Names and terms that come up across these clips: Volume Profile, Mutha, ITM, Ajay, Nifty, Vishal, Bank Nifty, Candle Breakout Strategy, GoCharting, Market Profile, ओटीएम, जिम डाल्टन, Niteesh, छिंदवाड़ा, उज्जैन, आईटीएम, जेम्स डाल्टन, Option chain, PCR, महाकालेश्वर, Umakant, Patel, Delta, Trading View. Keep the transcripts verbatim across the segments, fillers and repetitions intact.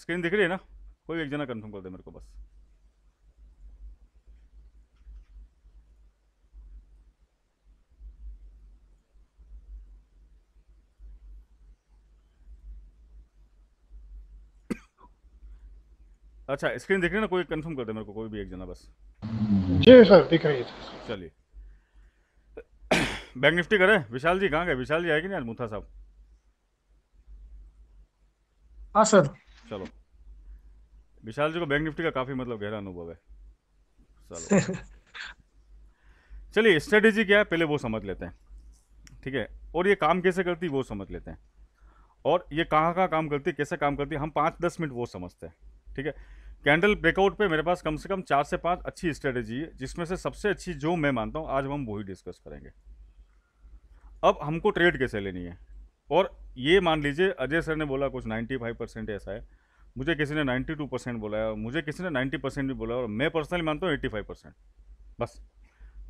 Screen दिख रही है ना, कोई एक जना कंफर्म कर दे मेरे को बस। अच्छा स्क्रीन दिख रही है ना, कोई कंफर्म कर दे मेरे को, कोई भी एक जना बस। जी सर दिख रही है। चलिए बैंक निफ्टी करे। विशाल जी कहाँ गए? विशाल जी आए कि नहीं आज? मुथा साहब हाँ सर। चलो विशाल जी को बैंक निफ्टी का काफी मतलब गहरा अनुभव है। चलो चलिए स्ट्रेटेजी क्या है पहले वो समझ लेते हैं, ठीक है, और ये काम कैसे करती है वो समझ लेते हैं, और ये कहाँ कहाँ काम करती है, कैसे काम करती है, हम पाँच दस मिनट वो समझते हैं, ठीक है। कैंडल ब्रेकआउट पे मेरे पास कम से कम चार से पांच अच्छी स्ट्रेटेजी है, जिसमें से सबसे अच्छी जो मैं मानता हूँ आज हम वही डिस्कस करेंगे। अब हमको ट्रेड कैसे लेनी है, और ये मान लीजिए अजय सर ने बोला कुछ पचानवे परसेंट ऐसा है, मुझे किसी ने बानवे परसेंट बोला है, मुझे किसी ने नब्बे परसेंट भी बोला है, और मैं पर्सनली मानता हूँ पचासी परसेंट। बस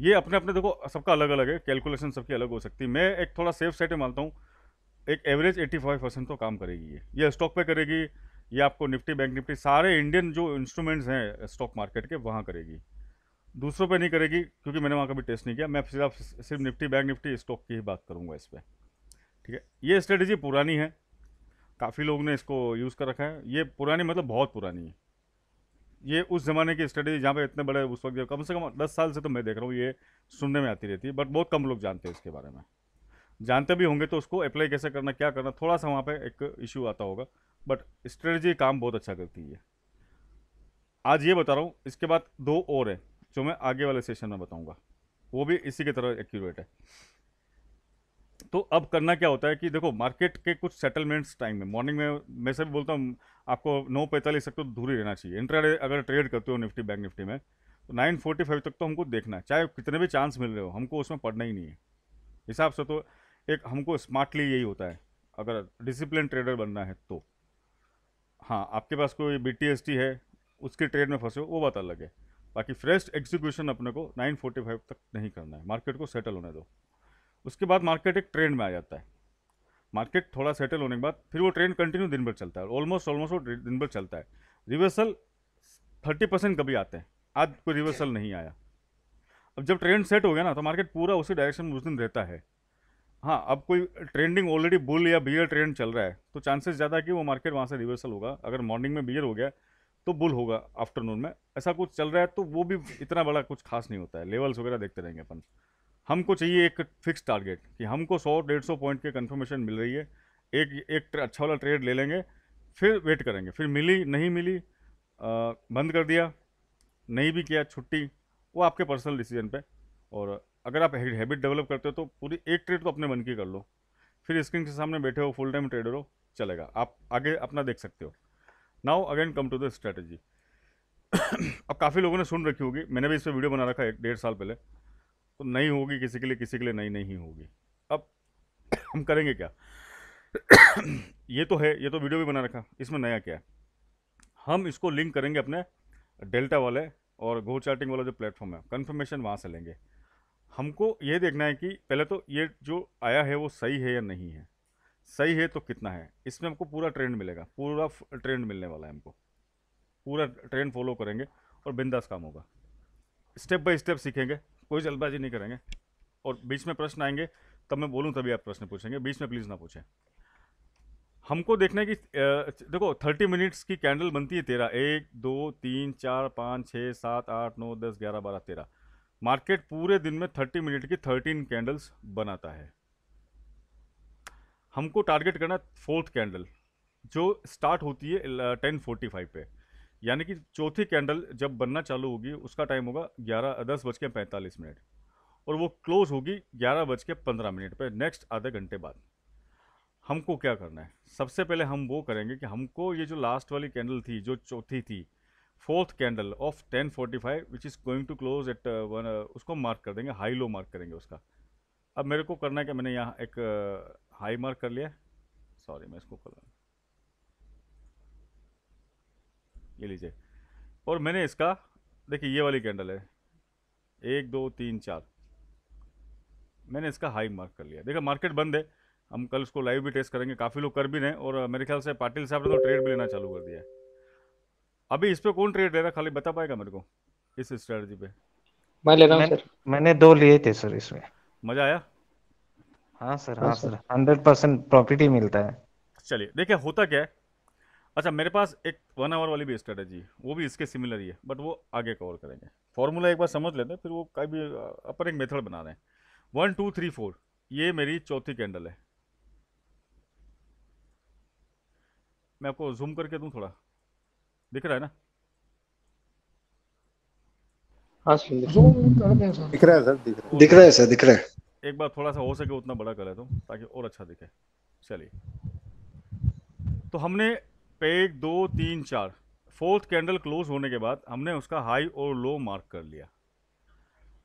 ये अपने अपने देखो सबका अलग अलग है, कैलकुलेशन सबकी अलग हो सकती है। मैं एक थोड़ा सेफ साइड में मानता हूँ एक एवरेज एट्टी फाइव परसेंट तो काम करेगी, ये ये स्टॉक पर करेगी, ये आपको निफ्टी बैंक निफ्टी सारे इंडियन जो इंस्ट्रूमेंट्स हैं स्टॉक मार्केट के वहाँ करेगी, दूसरों पे नहीं करेगी, क्योंकि मैंने वहाँ कभी टेस्ट नहीं किया। मैं सीधा सिर्फ निफ्टी बैंक निफ्टी स्टॉक की ही बात करूँगा इस पर, ठीक है। ये स्ट्रेटजी पुरानी है, काफ़ी लोग ने इसको यूज़ कर रखा है, ये पुरानी मतलब बहुत पुरानी है। ये उस ज़माने की स्ट्रेटजी जहाँ पे इतने बड़े उस वक्त कम से कम दस साल से तो मैं देख रहा हूँ ये सुनने में आती रहती है, बट बहुत कम लोग जानते हैं इसके बारे में। जानते भी होंगे तो उसको अप्लाई कैसे करना क्या करना थोड़ा सा वहाँ पर एक इशू आता होगा, बट स्ट्रेटजी काम बहुत अच्छा करती है। आज ये बता रहा हूँ, इसके बाद दो और हैं जो मैं आगे वाले सेशन में बताऊंगा, वो भी इसी की तरह एक्यूरेट है। तो अब करना क्या होता है कि देखो मार्केट के कुछ सेटलमेंट्स टाइम में मॉर्निंग में मैं से भी बोलता हूँ आपको नौ पैंतालीस तक तो दूर ही रहना चाहिए। इंट्राडे अगर ट्रेड करते हो निफ्टी बैंक निफ्टी में तो नाइन फोर्टी फाइव तक तो हमको देखना है, चाहे कितने भी चांस मिल रहे हो हमको उसमें पढ़ना ही नहीं है हिसाब से। तो एक हमको स्मार्टली यही होता है अगर डिसिप्लिन ट्रेडर बनना है तो। हाँ आपके पास कोई बी टी एस टी है उसके ट्रेड में फंसे हो वो बात अलग है, बाकी फ्रेश एग्जीक्यूशन अपने को नौ पैंतालीस तक नहीं करना है, मार्केट को सेटल होने दो। उसके बाद मार्केट एक ट्रेंड में आ जाता है, मार्केट थोड़ा सेटल होने के बाद फिर वो ट्रेंड कंटिन्यू दिन भर चलता है, ऑलमोस्ट ऑलमोस्ट वो दिन भर चलता है। रिवर्सल तीस परसेंट कभी आते हैं, आज कोई रिवर्सल नहीं आया। अब जब ट्रेंड सेट हो गया ना तो मार्केट पूरा उसी डायरेक्शन में उस दिन रहता है। हाँ अब कोई ट्रेंडिंग ऑलरेडी बुल या बियर ट्रेंड चल रहा है तो चांसेस ज़्यादा है कि वो मार्केट वहाँ से रिवर्सल होगा। अगर मॉर्निंग में बियर हो गया तो बुल होगा आफ्टरनून में, ऐसा कुछ चल रहा है तो वो भी इतना बड़ा कुछ खास नहीं होता है। लेवल्स वगैरह देखते रहेंगे अपन। हमको चाहिए एक फिक्स टारगेट कि हमको सौ डेढ़ सौ पॉइंट के कंफर्मेशन मिल रही है, एक एक अच्छा वाला ट्रेड ले लेंगे, फिर वेट करेंगे, फिर मिली नहीं मिली आ, बंद कर दिया, नहीं भी किया छुट्टी, वो आपके पर्सनल डिसीजन पे। और अगर आप हैबिट डेवलप करते हो तो पूरी एक ट्रेड तो अपने मन की कर लो, फिर स्क्रीन के सामने बैठे हो फुल टाइम ट्रेडर हो चलेगा, आप आगे अपना देख सकते हो। Now again come to the strategy. अब काफ़ी लोगों ने सुन रखी होगी, मैंने भी इस पर वीडियो बना रखा है एक डेढ़ साल पहले, तो नई होगी किसी के लिए, किसी के लिए नई नहीं, नहीं होगी। अब हम करेंगे क्या ये तो है, ये तो वीडियो भी बना रखा, इसमें नया क्या है, हम इसको लिंक करेंगे अपने डेल्टा वाले और गो चार्टिंग वाला जो प्लेटफॉर्म है, कन्फर्मेशन वहाँ से लेंगे। हमको ये देखना है कि पहले तो ये जो आया है वो सही है या नहीं है, सही है तो कितना है, इसमें हमको पूरा ट्रेंड मिलेगा, पूरा ट्रेंड मिलने वाला है हमको, पूरा ट्रेंड फॉलो करेंगे और बिंदास काम होगा। स्टेप बाय स्टेप सीखेंगे, कोई जल्दबाजी नहीं करेंगे, और बीच में प्रश्न आएंगे तब मैं बोलूँ तभी आप प्रश्न पूछेंगे, बीच में प्लीज़ ना पूछें। हमको देखना है कि देखो थर्टी मिनट्स की कैंडल बनती है तेरह, एक दो तीन चार पाँच छः सात आठ नौ दस ग्यारह बारह तेरह, मार्केट पूरे दिन में थर्टी मिनट की थर्टीन कैंडल्स बनाता है। हमको टारगेट करना फोर्थ कैंडल जो स्टार्ट होती है टेन फोर्टी फाइव पे, यानी कि चौथी कैंडल जब बनना चालू होगी उसका टाइम होगा ग्यारह दस बज के पैंतालीस मिनट और वो क्लोज होगी ग्यारह बज के पंद्रह मिनट पर, नेक्स्ट आधे घंटे बाद। हमको क्या करना है, सबसे पहले हम वो करेंगे कि हमको ये जो लास्ट वाली कैंडल थी जो चौथी थी fourth candle of ten forty five which is going to close at one, उसको मार्क कर देंगे, हाई लो मार्क करेंगे उसका। अब मेरे को करना है कि मैंने यहाँ एक हाई मार्क कर लिया, सॉरी मैं इसको कर ये लीजिए, और मैंने इसका देखिए ये वाली कैंडल है एक दो तीन चार, मैंने इसका हाई मार्क कर लिया। देखिए मार्केट बंद है, हम कल उसको लाइव भी टेस्ट करेंगे, काफ़ी लोग कर भी रहे हैं और मेरे ख्याल से पाटिल साहब ने तो ट्रेड भी लेना चालू कर दिया है। अभी इस पर कौन ट्रेड ले रहा है, खाली बता पाएगा मेरे को इस स्ट्रेटजी पे? मैं ले रहा हूं सर, मैंने दो लिए थे सर इसमें। मजा आया? हाँ सर, हाँ सर, हंड्रेड परसेंट प्रॉफिट ही मिलता है। चलिए देखिए होता क्या है। अच्छा मेरे पास एक वन आवर वाली भी स्ट्रेटजी, वो भी इसके सिमिलर ही है, बट वो आगे कवर करेंगे। फॉर्मूला एक बार समझ लेते हैं, फिर वो कहीं भी अपन एक मेथड बना रहे हैं। वन टू थ्री फोर, ये मेरी चौथी कैंडल है। मैं आपको जूम करके दूं, थोड़ा दिख रहा है ना? हाँ सर दिख रहा है, सर दिख रहा है, दिख रहा है सर, दिख रहा है। एक बार थोड़ा सा हो सके उतना बड़ा कर लेता हूँ ताकि और अच्छा दिखे। चलिए, तो हमने एक दो तीन चार फोर्थ कैंडल क्लोज होने के बाद हमने उसका हाई और लो मार्क कर लिया।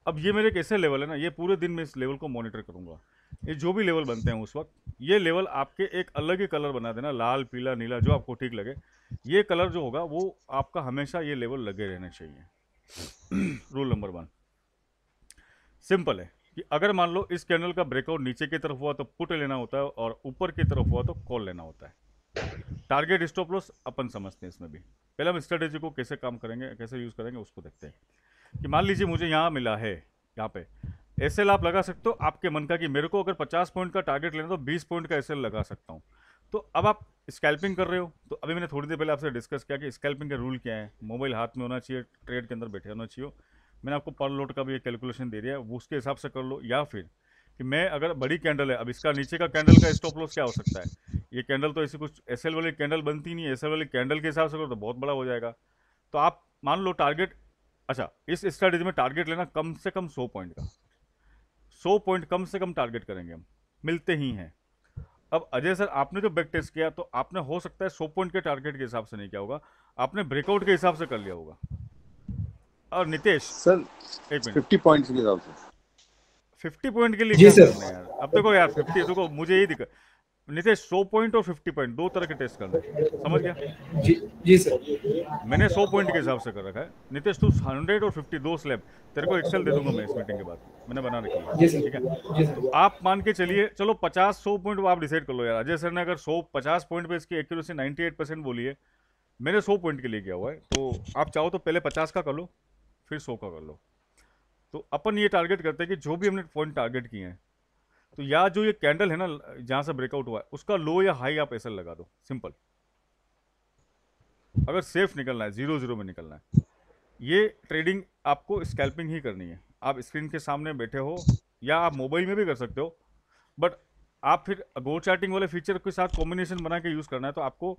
अब ये मेरे कैसे लेवल है ना, ये पूरे दिन में इस लेवल को मॉनिटर करूँगा। ये जो भी लेवल बनते हैं उस वक्त, ये लेवल आपके एक अलग ही कलर बना देना, लाल पीला नीला जो आपको ठीक लगे। ये कलर जो होगा वो आपका हमेशा ये लेवल लगे रहना चाहिए। रूल नंबर वन सिंपल है कि अगर मान लो इस कैंडल का ब्रेकआउट नीचे की तरफ हुआ तो पुट लेना होता है और ऊपर की तरफ हुआ तो कॉल लेना होता है। टारगेट स्टॉप लॉस अपन समझते हैं इसमें भी। पहले हम स्ट्रेटेजी को कैसे काम करेंगे, कैसे यूज़ करेंगे उसको देखते हैं। कि मान लीजिए मुझे यहाँ मिला है, यहाँ पे एस एल आप लगा सकते हो आपके मन का, कि मेरे को अगर पचास पॉइंट का टारगेट लेना तो बीस पॉइंट का एस एल लगा सकता हूँ। तो अब आप स्कैल्पिंग कर रहे हो, तो अभी मैंने थोड़ी देर पहले आपसे डिस्कस किया कि स्कैल्पिंग का रूल क्या है। मोबाइल हाथ में होना चाहिए, ट्रेड के अंदर बैठे होना चाहिए। मैंने आपको पर लोड का भी एक कैलकुलेशन दे दिया है, वो उसके हिसाब से कर लो। या फिर कि मैं अगर बड़ी कैंडल है, अब इसका नीचे का कैंडल का स्टॉप लॉस क्या हो सकता है? ये कैंडल तो ऐसी कुछ एस एल वाली कैंडल बनती नहीं है, एस एल वाली कैंडल के हिसाब से करो तो बहुत बड़ा हो जाएगा। तो आप मान लो टारगेट, अच्छा इस स्ट्रेटजी में टारगेट लेना कम से कम सौ पॉइंट का, सौ पॉइंट कम से कम टारगेट करेंगे हम, मिलते ही हैं। अब अजय सर आपने जो बैक टेस्ट किया तो आपने हो सकता है सौ पॉइंट के टारगेट के हिसाब से नहीं किया होगा, आपने ब्रेकआउट के हिसाब से कर लिया होगा। और नितेश सर एक फिफ्टी पॉइंट के हिसाब से फिफ्टी पॉइंट के लिए यार, अब देखो यार फिफ्टी, देखो मुझे यही दिक्कत नितेश, सौ पॉइंट और फिफ्टी पॉइंट दो तरह के टेस्ट करना है, समझ गया? जी जी सर, मैंने सौ पॉइंट के हिसाब से कर रखा है। नितेश तू हंड्रेड और फिफ्टी दो स्लैब, तेरे को एक्सेल दे दूंगा मैं इस मीटिंग के बाद, मैंने बना रखी है। जी सर, ठीक है जी सर। आप मान के चलिए, चलो पचास सौ पॉइंट आप डिसाइड कर लो यार। अजय सर ने अगर सौ पचास पॉइंट पे इसकी एक्यूरेसी नाइन्टी एट परसेंट बोली है, मैंने सौ पॉइंट के लिए किया हुआ है। तो आप चाहो तो पहले पचास का कर लो, फिर सौ का कर लो। तो अपन ये टारगेट करते हैं कि जो भी हमने पॉइंट टारगेट किए हैं, तो या जो ये कैंडल है ना जहाँ से ब्रेकआउट हुआ है उसका लो या हाई आप एसएल लगा दो, सिंपल। अगर सेफ निकलना है, जीरो जीरो में निकलना है, ये ट्रेडिंग आपको स्कैल्पिंग ही करनी है। आप स्क्रीन के सामने बैठे हो या आप मोबाइल में भी कर सकते हो, बट आप फिर गो चार्टिंग वाले फीचर के साथ कॉम्बिनेशन बना के यूज़ करना है। तो आपको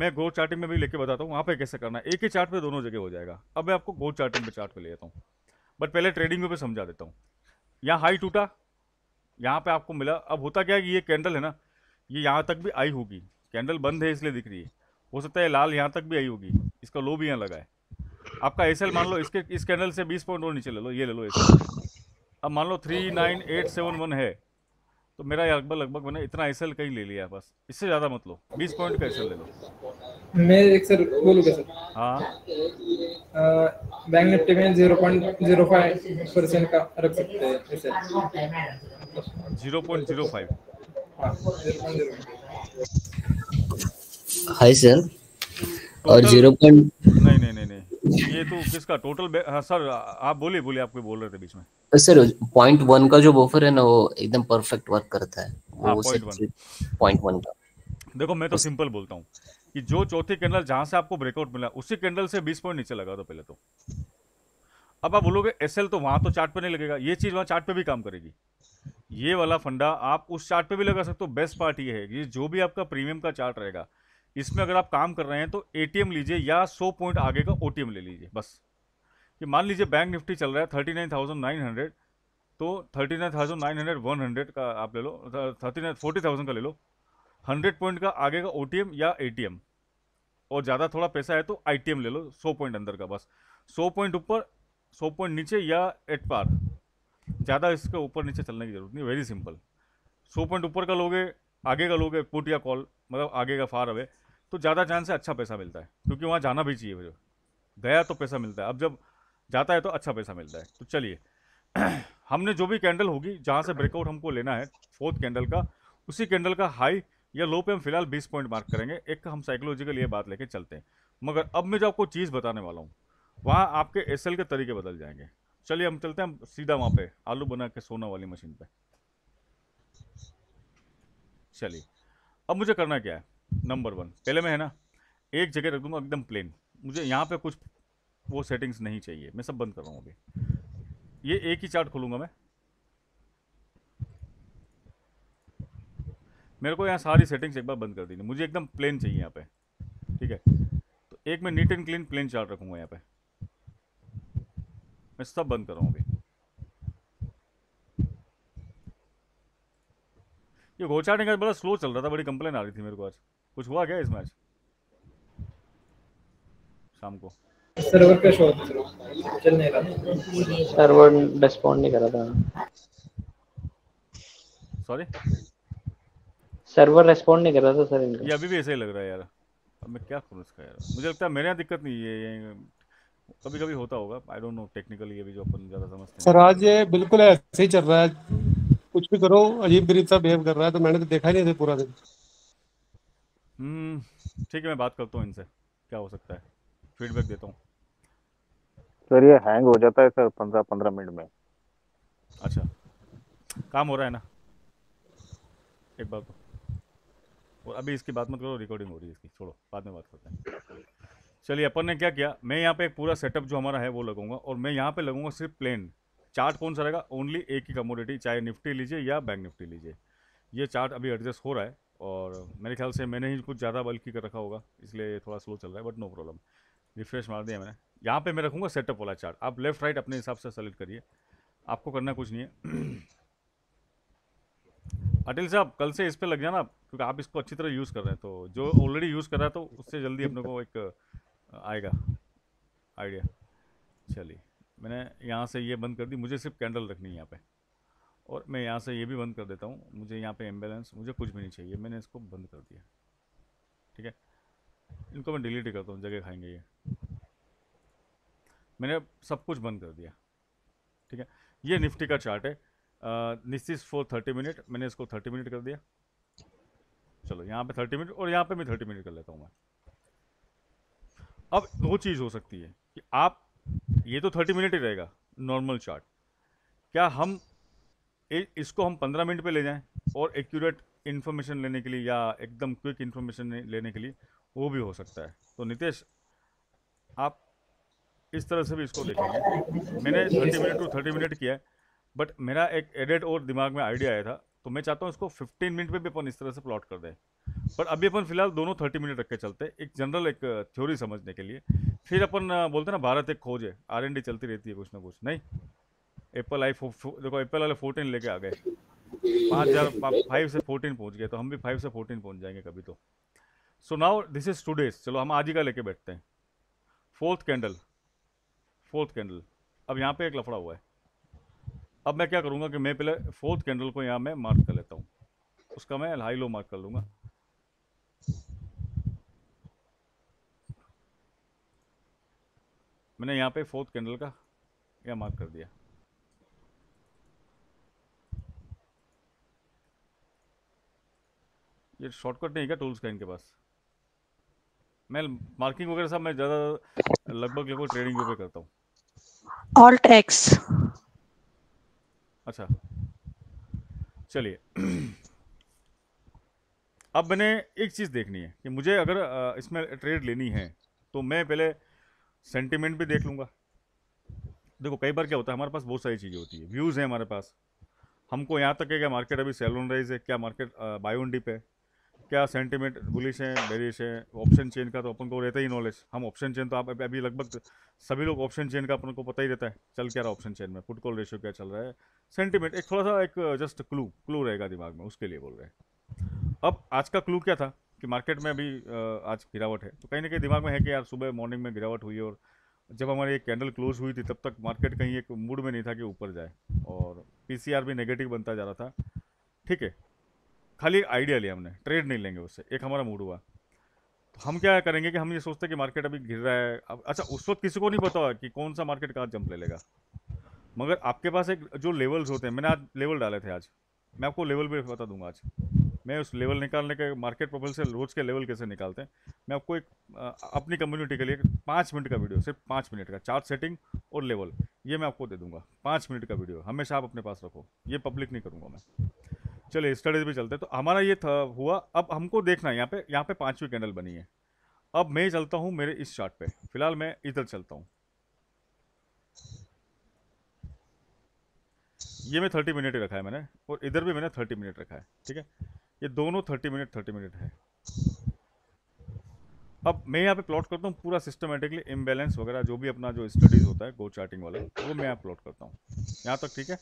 मैं गो चार्टिंग में भी लेके बताता हूँ वहाँ पर कैसे करना है, एक ही चार्ट पर दोनों जगह हो जाएगा। अब मैं आपको गो चार्टिंग पर चार्ट पर ले जाता हूँ, बट पहले ट्रेडिंग व्यू पे समझा देता हूँ। यहाँ हाई टूटा, यहाँ पे आपको मिला। अब होता क्या है कि ये कैंडल है ना, ये यहाँ तक भी आई होगी, कैंडल बंद है इसलिए दिख रही है। हो सकता है लाल यहाँ तक भी आई होगी, इसका लो भी यहाँ लगा है। आपका एसएल मान लो इसके इस कैंडल से बीस पॉइंट और नीचे ले लो, ये ले लो एसएल। अब मान लो three nine eight seven one है, तो मेरा लगभग लगभग मैंने इतना एसएल कहीं ले लिया है, बस इससे ज़्यादा मत लो, बीस पॉइंट का एसएल ले लो। मैं एक सर बोलूँगा सर, हाँ बैंक निफ्टी में zero point zero five percent का रख सकते हैं SL, zero point zero five. Hi sir, और जीरो पॉइंट नहीं नहीं नहीं ये तो किसका टोटल? हाँ सर आप बोलिए बोलिए, आपको बोल रहे थे बीच में सर। पॉइंट वन का जो बफर है ना वो एकदम परफेक्ट वर्क करता है। हाँ, वो पॉइंट वन, पॉइंट वन का देखो मैं तो सिंपल बोलता हूँ कि जो चौथी कैंडल जहाँ से आपको ब्रेकआउट मिला उसी कैंडल से बीस पॉइंट नीचे लगा दो पहले तो। अब आप बोलोगे एसएल तो वहाँ तो चार्ट पे नहीं लगेगा, ये चीज़ वहाँ चार्ट पे भी काम करेगी। ये वाला फंडा आप उस चार्ट पे भी लगा सकते हो। बेस्ट पार्ट ये है कि जो भी आपका प्रीमियम का चार्ट रहेगा इसमें अगर आप काम कर रहे हैं तो एटीएम लीजिए या सौ पॉइंट आगे का ओटीएम ले लीजिए। बस कि मान लीजिए बैंक निफ्टी चल रहा है thirty nine thousand nine hundred, तो thirty nine thousand nine hundred one hundred का आप ले लो, थर्टी नाइन फोर्टी थाउजेंड का ले लो, हंड्रेड पॉइंट का आगे का ओटीएम या एटीएम, और ज़्यादा थोड़ा पैसा है तो आईटीएम ले लो, हंड्रेड पॉइंट अंदर का। बस हंड्रेड पॉइंट ऊपर हंड्रेड पॉइंट नीचे या एट पार, ज़्यादा इसके ऊपर नीचे चलने की जरूरत नहीं, वेरी सिंपल। हंड्रेड पॉइंट ऊपर का लोगे, आगे का लोगे पुट या कॉल, मतलब आगे का फार अवे, तो ज़्यादा चांस है अच्छा पैसा मिलता है, क्योंकि वहाँ जाना भी चाहिए। फिर गया तो पैसा मिलता है, अब जब जाता है तो अच्छा पैसा मिलता है। तो चलिए हमने जो भी कैंडल होगी जहाँ से ब्रेकआउट हमको लेना है फोर्थ कैंडल का, उसी कैंडल का हाई या लो पे हम फिलहाल बीस पॉइंट मार्क करेंगे। एक हम साइकोलॉजिकल ये बात लेके चलते हैं, मगर अब मैं जो आपको चीज़ बताने वाला हूँ वहाँ आपके एस एल के तरीके बदल जाएंगे। चलिए हम चलते हैं सीधा वहाँ पे आलू बना के सोना वाली मशीन पे। चलिए अब मुझे करना क्या है, नंबर वन पहले मैं है ना एक जगह रख दूंगा एकदम प्लेन, मुझे यहाँ पे कुछ वो सेटिंग्स नहीं चाहिए, मैं सब बंद कर रहा हूँ अभी। ये एक ही चार्ट खोलूँगा मैं, मेरे को यहाँ सारी सेटिंग्स एक बार बंद कर देनी, मुझे एकदम प्लेन चाहिए यहाँ पे, ठीक है। तो एक मैं neat and clean plain chart रखूँगा, यहाँ पे मैं सब बंद कर रहा हूँ अभी। ये गोचार्टिंग आज बड़ा स्लो चल रहा था, बड़ी कंप्लेन आ रही थी मेरे को। आज कुछ हुआ क्या इसमें? आज शाम को सर्वर क्रैश हो गया, चल नहीं रहा, सर्वर रिस्पॉन्ड नहीं कर रहा था। सॉरी, सर्वर रेस्पॉन्ड नहीं कर रहा था सर इनका। ये अभी भी ऐसा ही लग रहा है यार, अब मैं क्या करूँ इसका यार। मुझे लगता है मेरे यहाँ दिक्कत नहीं है, कभी कभी होता होगा, आई डोंट नो टेक्निकल, ये भी जो अपन ज़्यादा समझते हैं। सर आज ये बिल्कुल ऐसे ही चल रहा है, कुछ भी करो अजीब गरीब सा बिहेव कर रहा है, तो मैंने तो देखा ही नहीं था पूरा दिन। हम्म, ठीक है, मैं बात करता हूँ इनसे, क्या हो सकता है फीडबैक देता हूँ। सर ये हैंग हो जाता है सर पंद्रह पंद्रह मिनट में। अच्छा, काम हो रहा है ना एक बार तो, और अभी इसकी बात मत करो, रिकॉर्डिंग हो रही है इसकी, छोड़ो बाद में बात करते हैं। चलिए अपन ने क्या किया, मैं यहाँ पे एक पूरा सेटअप जो हमारा है वो लगाऊंगा, और मैं यहाँ पे लगाऊंगा सिर्फ प्लेन चार्ट। कौन सा रहेगा? ओनली एक ही कमोडिटी, चाहे निफ्टी लीजिए या बैंक निफ्टी लीजिए। ये चार्ट अभी एडजस्ट हो रहा है, और मेरे ख्याल से मैंने ही कुछ ज़्यादा बल्कि कर रखा होगा, इसलिए थोड़ा स्लो चल रहा है, बट नो प्रॉब्लम, रिफ्रेश मार दिया मैंने। यहाँ पर मैं रखूँगा सेटअप वाला चार्ट, आप लेफ्ट राइट अपने हिसाब से सेलेक्ट करिए, आपको करना कुछ नहीं है। अटिल साहब कल से इस पे लग जाना, क्योंकि आप इसको अच्छी तरह यूज़ कर रहे हैं, तो जो ऑलरेडी यूज़ कर रहा है तो उससे जल्दी अपने को एक आएगा आइडिया। चलिए मैंने यहाँ से ये बंद कर दी, मुझे सिर्फ कैंडल रखनी है यहाँ पे, और मैं यहाँ से ये भी बंद कर देता हूँ। मुझे यहाँ पे इम्बैलेंस, मुझे कुछ भी नहीं चाहिए, मैंने इसको बंद कर दिया, ठीक है। इनको मैं डिलीट ही करता हूँ, जगह खाएँगे ये। मैंने सब कुछ बंद कर दिया, ठीक है। ये निफ्टी का चार्ट है, निश्चित फॉर थर्टी मिनट, मैंने इसको थर्टी मिनट कर दिया। चलो यहाँ पे थर्टी मिनट, और यहाँ पे मैं थर्टी मिनट कर लेता हूँ मैं। अब दो चीज़ हो सकती है कि आप, ये तो थर्टी मिनट ही रहेगा नॉर्मल चार्ट, क्या हम ए, इसको हम पंद्रह मिनट पे ले जाएं, और एक्यूरेट इन्फॉर्मेशन लेने के लिए या एकदम क्विक इन्फॉर्मेशन लेने के लिए, वो भी हो सकता है। तो नितेश आप इस तरह से भी इसको देखेंगे। मैंने thirty minute to thirty minute किया है, बट मेरा एक एडिट और दिमाग में आइडिया आया था, तो मैं चाहता हूँ इसको पंद्रह मिनट पे भी अपन इस तरह से प्लॉट कर दें। पर अभी अपन फिलहाल दोनों तीस मिनट रख के चलते हैं, एक जनरल एक थ्योरी समझने के लिए। फिर अपन बोलते हैं ना, भारत एक खोज है, आर एन डी चलती रहती है कुछ ना कुछ। नहीं, एप्पल आई देखो, एप्पल वाले फोर्टीन लेके आ गए, पाँच हज़ार फाइव से फोर्टीन पहुँच गए, तो हम भी फाइव से फोर्टीन पहुँच जाएंगे कभी तो। So now this is today's, चलो हम आज ही का लेके बैठते हैं। फोर्थ कैंडल, फोर्थ कैंडल, अब यहाँ पर एक लफड़ा हुआ है। अब मैं क्या करूँगा कि मैं पहले फोर्थ कैंडल को यहाँ मैं मार्क कर लेता हूँ, उसका मैं हाई लो मार्क कर लूँगा। मैंने यहाँ पे फोर्थ कैंडल का यह मार्क कर दिया। ये शॉर्टकट नहीं क्या टूल्स का इनके पास? मैं मार्किंग वगैरह सब मैं ज़्यादा लगभग लगभग ट्रेडिंग व्यू पे करता हूँ, ऑल्ट एक्स। अच्छा चलिए, अब मैंने एक चीज़ देखनी है कि मुझे अगर इसमें ट्रेड लेनी है तो मैं पहले सेंटिमेंट भी देख लूँगा। देखो कई बार क्या होता है, हमारे पास बहुत सारी चीज़ें होती है, व्यूज़ हैं हमारे पास, हमको यहाँ तक है क्या मार्केट अभी सेल ऑन राइज है, क्या मार्केट बाय ऑन डिप है, क्या सेंटिमेंट बुलिश है, बेरिश है। ऑप्शन चेन का तो अपन को रहता ही नॉलेज, हम ऑप्शन चेन तो आप अभी लगभग सभी लोग ऑप्शन चेन का अपन को पता ही रहता है चल क्या रहा है ऑप्शन चेन में, पुट कॉल रेशियो क्या चल रहा है। सेंटिमेंट एक थोड़ा सा एक जस्ट क्लू क्लू रहेगा दिमाग में, उसके लिए बोल रहे हैं। अब आज का क्लू क्या था कि मार्केट में अभी आज गिरावट है, तो कहीं ना कहीं दिमाग में है कि यार सुबह मॉर्निंग में गिरावट हुई है, और जब हमारी एक कैंडल क्लोज हुई थी तब तक मार्केट कहीं एक मूड में नहीं था कि ऊपर जाए, और पीसीआर भी नेगेटिव बनता जा रहा था, ठीक है। खाली आइडिया लिया हमने, ट्रेड नहीं लेंगे उससे, एक हमारा मूड हुआ। तो हम क्या करेंगे कि हम ये सोचते हैं कि मार्केट अभी गिर रहा है। अब अच्छा उस वक्त किसी को नहीं पता कि कौन सा मार्केट कहाँ जंप ले लेगा, मगर आपके पास एक जो लेवल्स होते हैं, मैंने आज लेवल डाले थे, आज मैं आपको लेवल भी बता दूंगा। आज मैं उस लेवल निकालने के मार्केट प्रोफाइल से रोज़ के लेवल कैसे निकालते हैं, मैं आपको एक आ, अपनी कम्युनिटी के लिए पाँच मिनट का वीडियो, सिर्फ पाँच मिनट का चार्ट सेटिंग और लेवल, ये मैं आपको दे दूंगा। पाँच मिनट का वीडियो हमेशा आप अपने पास रखो, ये पब्लिक नहीं करूँगा मैं। चलिए स्टडीज भी चलते हैं। तो हमारा ये था हुआ, अब हमको देखना है यहाँ पर, यहाँ पर पाँचवीं कैंडल बनी है। अब मैं चलता हूँ मेरे इस चार्ट पर, फिलहाल मैं इधर चलता हूँ। ये मैं थर्टी मिनट रखा है मैंने, और इधर भी मैंने थर्टी मिनट रखा है, ठीक है। ये दोनों थर्टी मिनट थर्टी मिनट है। अब मैं यहाँ पे प्लॉट करता हूँ पूरा सिस्टमेटिकली, इम्बैलेंस वगैरह जो भी अपना जो स्टडीज होता है गो चार्टिंग वाला, वो मैं यहाँ प्लॉट करता हूँ यहाँ तक, ठीक है।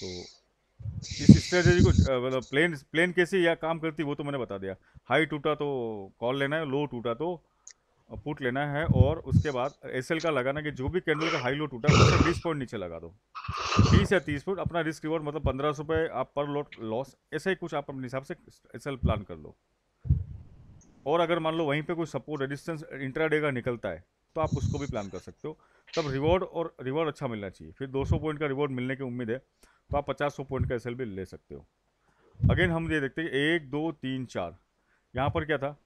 तो इस स्ट्रेटेजी को मतलब प्लेन प्लेन कैसे या काम करती वो तो मैंने बता दिया। हाई टूटा तो कॉल लेना है, लो टूटा तो पुट लेना है, और उसके बाद एसएल का लगाना कि जो भी कैंडल का हाई लो टूटा उससे बीस पॉइंट नीचे लगा दो, बीस या तीस पॉइंट अपना रिस्क रिवॉर्ड, मतलब पंद्रह सौ रुपये आप पर लॉट लॉस, ऐसे ही कुछ आप अपने हिसाब से एसएल प्लान कर लो। और अगर मान लो वहीं पे कोई सपोर्ट रेजिस्टेंस इंट्राडे का निकलता है तो आप उसको भी प्लान कर सकते हो। तब रिवॉर्ड और रिवॉर्ड अच्छा मिलना चाहिए, फिर दो सौ पॉइंट का रिवॉर्ड मिलने की उम्मीद है तो आप पचास सौ पॉइंट का एसएल भी ले सकते हो। अगेन हम ये देखते हैं एक दो तीन चार, यहाँ पर क्या था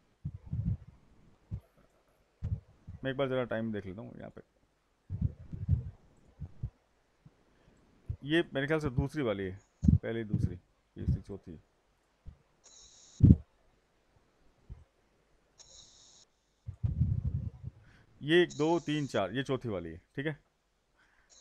मैं एक बार ज़रा टाइम देख लेता हूँ। यहाँ पे ये मेरे ख्याल से दूसरी वाली है, पहली दूसरी तीसरी चौथी, ये एक दो तीन चार, ये चौथी वाली है, ठीक है।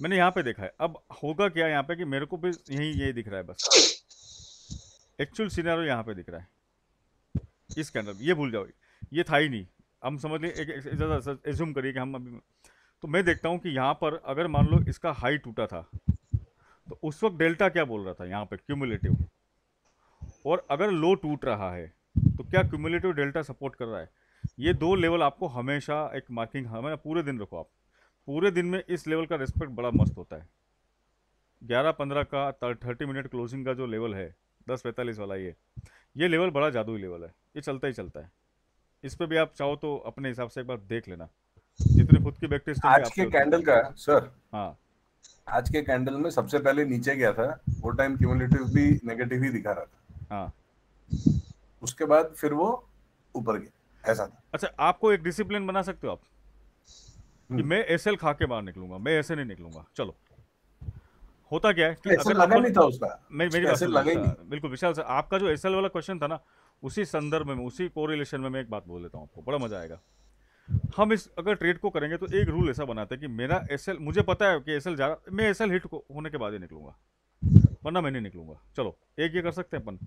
मैंने यहाँ पे देखा है। अब होगा क्या यहाँ पे कि मेरे को भी यही यही दिख रहा है, बस एक्चुअल सिनेरियो यहाँ पे दिख रहा है इस कैंडल। ये भूल जाओ ये था ही नहीं, हम समझ लें एक एज्यूम करिए कि हम अभी। तो मैं देखता हूँ कि यहाँ पर अगर मान लो इसका हाई टूटा था तो उस वक्त डेल्टा क्या बोल रहा था यहाँ पर क्यूमुलेटिव, और अगर लो टूट रहा है तो क्या क्यूमुलेटिव डेल्टा सपोर्ट कर रहा है। ये दो लेवल आपको हमेशा एक मार्किंग हमें पूरे दिन रखो, आप पूरे दिन में इस लेवल का रेस्पेक्ट बड़ा मस्त होता है। ग्यारह पंद्रह का थर्टी मिनट क्लोजिंग का जो लेवल है दस पैंतालीस वाला, ये ये लेवल बड़ा जादुई लेवल है, ये चलता ही चलता है। इस पे भी आप चाहो तो अपने हिसाब से एक बार देख लेना जितने खुद की बैक टेस्ट आज के कैंडल का सर। हाँ आज के कैंडल में सबसे पहले नीचे गया था, वो टाइम क्यूमुलेटिव भी नेगेटिव ही दिखा रहा था। हाँ उसके बाद फिर वो ऊपर गया, ऐसा था। अच्छा आपको एक डिसिप्लिन बना सकते हो आप कि मैं एसएल खा के बाहर निकलूंगा, मैं ऐसे नहीं निकलूंगा। चलो होता क्या है कि अगर लगा नहीं था उसका, मेरी बात बिल्कुल विशाल सर, आपका जो एसएल वाला क्वेश्चन था ना उसी संदर्भ में उसी कोरिलेशन में मैं एक बात बोल देता हूँ आपको, बड़ा मजा आएगा। हम इस अगर ट्रेड को करेंगे तो एक रूल ऐसा बनाते हैं कि मेरा एसएल मुझे पता है कि एसएल जा रहा, मैं एसएल हिट को होने के बाद ही निकलूंगा, वरना मैं नहीं निकलूंगा। चलो एक ये कर सकते हैं अपन,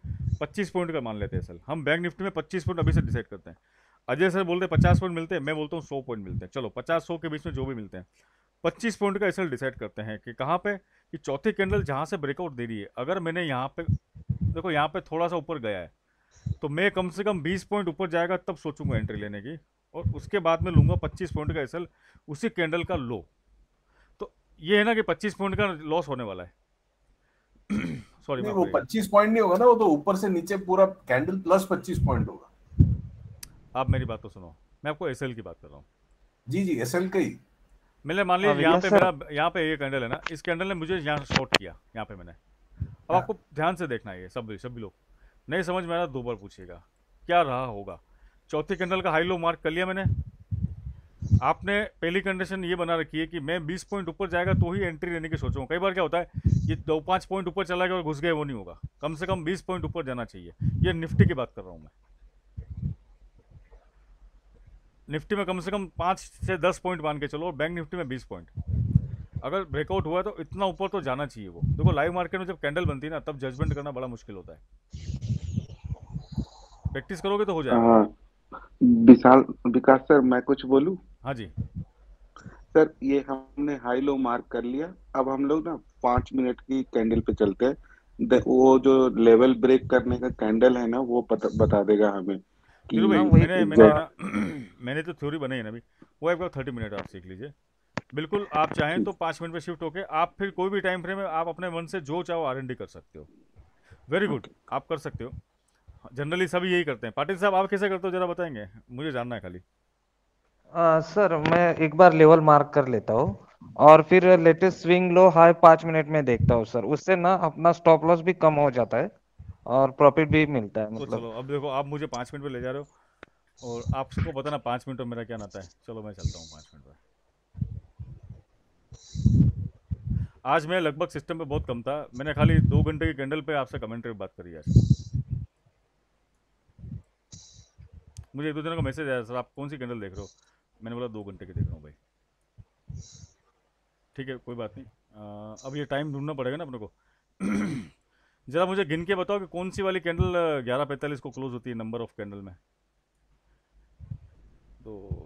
पच्चीस पॉइंट का मान लेते हैं एसएल। हम बैंक निफ्टी में पच्चीस पॉइंट अभी से डिसाइड करते हैं। अजय सर बोलते हैं पचास पॉइंट मिलते हैं, मैं बोलता हूँ सौ पॉइंट मिलते हैं। चलो पचास सौ के बीच में जो भी मिलते हैं, पच्चीस पॉइंट का एसएल डिसाइड करते हैं कि कहाँ पे, कि चौथी कैंडल जहाँ से ब्रेकआउट दे रही है। अगर मैंने यहाँ पे देखो यहाँ पे थोड़ा सा ऊपर गया है तो मैं कम से कम बीस पॉइंट ऊपर जाएगा तब सोचूंगा एंट्री लेने की, और उसके बाद मैं लूँगा पच्चीस पॉइंट का एसएल उसी कैंडल का लो। तो ये है ना कि पच्चीस पॉइंट का लॉस होने वाला है। सॉरी वो पच्चीस पॉइंट नहीं होगा ना, वो तो ऊपर से नीचे पूरा कैंडल प्लस पच्चीस पॉइंट होगा। आप मेरी बात तो सुनो, मैं आपको एसएल की बात कर रहा हूँ। जी जी एसएल का ही मैंने मान लिया यहाँ पे मेरा, यहाँ पे ये कैंडल है ना, इस कैंडल ने मुझे यहाँ शॉर्ट किया, यहाँ पे मैंने। अब आपको ध्यान से देखना है, सब सभी लोग नहीं समझ में आ रहा दो बार पूछिएगा क्या रहा होगा। चौथी कैंडल का हाई लो मार्क कर लिया मैंने, आपने पहली कंडीशन ये बना रखी है कि मैं बीस पॉइंट ऊपर जाएगा तो ही एंट्री लेने की सोचूंगा। कई बार क्या होता है ये दो पाँच पॉइंट ऊपर चला गया और घुस गए, वो नहीं होगा, कम से कम बीस पॉइंट ऊपर जाना चाहिए। ये निफ्टी की बात कर रहा हूँ मैं, निफ्टी में कम से कम पाँच से दस पॉइंट मान के चलो, और बैंक निफ्टी में बीस पॉइंट अगर ब्रेकआउट हुआ तो इतना ऊपर तो जाना चाहिए। वो देखो लाइव मार्केट में जब कैंडल बनती है ना तब जजमेंट करना बड़ा मुश्किल होता है, प्रैक्टिस करोगे तो हो जाएगा। विशाल विकास सर मैं कुछ बोलूं? हाँ जी सर, ये हमने हाई लो मार्क कर लिया, अब हम लोग ना पांच मिनट की कैंडल पे चलते हैं, वो जो लेवल ब्रेक करने का कैंडल है ना वो पता, बता देगा हमें। कि मैंने, मैंने, मैंने, मैंने तो थ्योरी बनाई है ना अभी, वो एक बार थर्टी मिनट आप सीख लीजिए। बिल्कुल आप चाहें तो पांच मिनट पे शिफ्ट होके आप फिर कोई भी टाइम फ्रेम में आप अपने मन से जो चाहो आर एन डी कर सकते हो। वेरी गुड, आप कर सकते हो, जनरली सभी यही करते हैं। पाटिल साहब आप कैसे करते हो जरा बताएंगे, मुझे जानना है खाली। आ, सर मैं एक बार लेवल मार्क कर लेता हूँ और फिर लेटेस्ट स्विंग लो हाई पाँच मिनट में देखता हूँ सर, उससे ना अपना स्टॉप लॉस भी कम हो जाता है और प्रॉफिट भी मिलता है मतलब। तो चलो अब देखो आप मुझे पाँच मिनट पे ले जा रहे हो और आप सबको पता ना पाँच मिनट में मेरा क्या नाता है। चलो मैं चलता हूँ पाँच मिनट पे। आज मैं लगभग सिस्टम पे बहुत कम था, मैंने खाली दो घंटे की कैंडल पे आपसे कमेंट्री बात करी है। मुझे एक दो जनों का मैसेज आया, सर आप कौन सी कैंडल देख रहे हो? मैंने बोला दो घंटे की देख रहा हूँ भाई। ठीक है कोई बात नहीं, आ, अब ये टाइम ढूंढना पड़ेगा ना अपने को। जरा मुझे गिन के बताओ कि कौन सी वाली कैंडल ग्यारह पैंतालीस को क्लोज होती है नंबर ऑफ कैंडल में। तो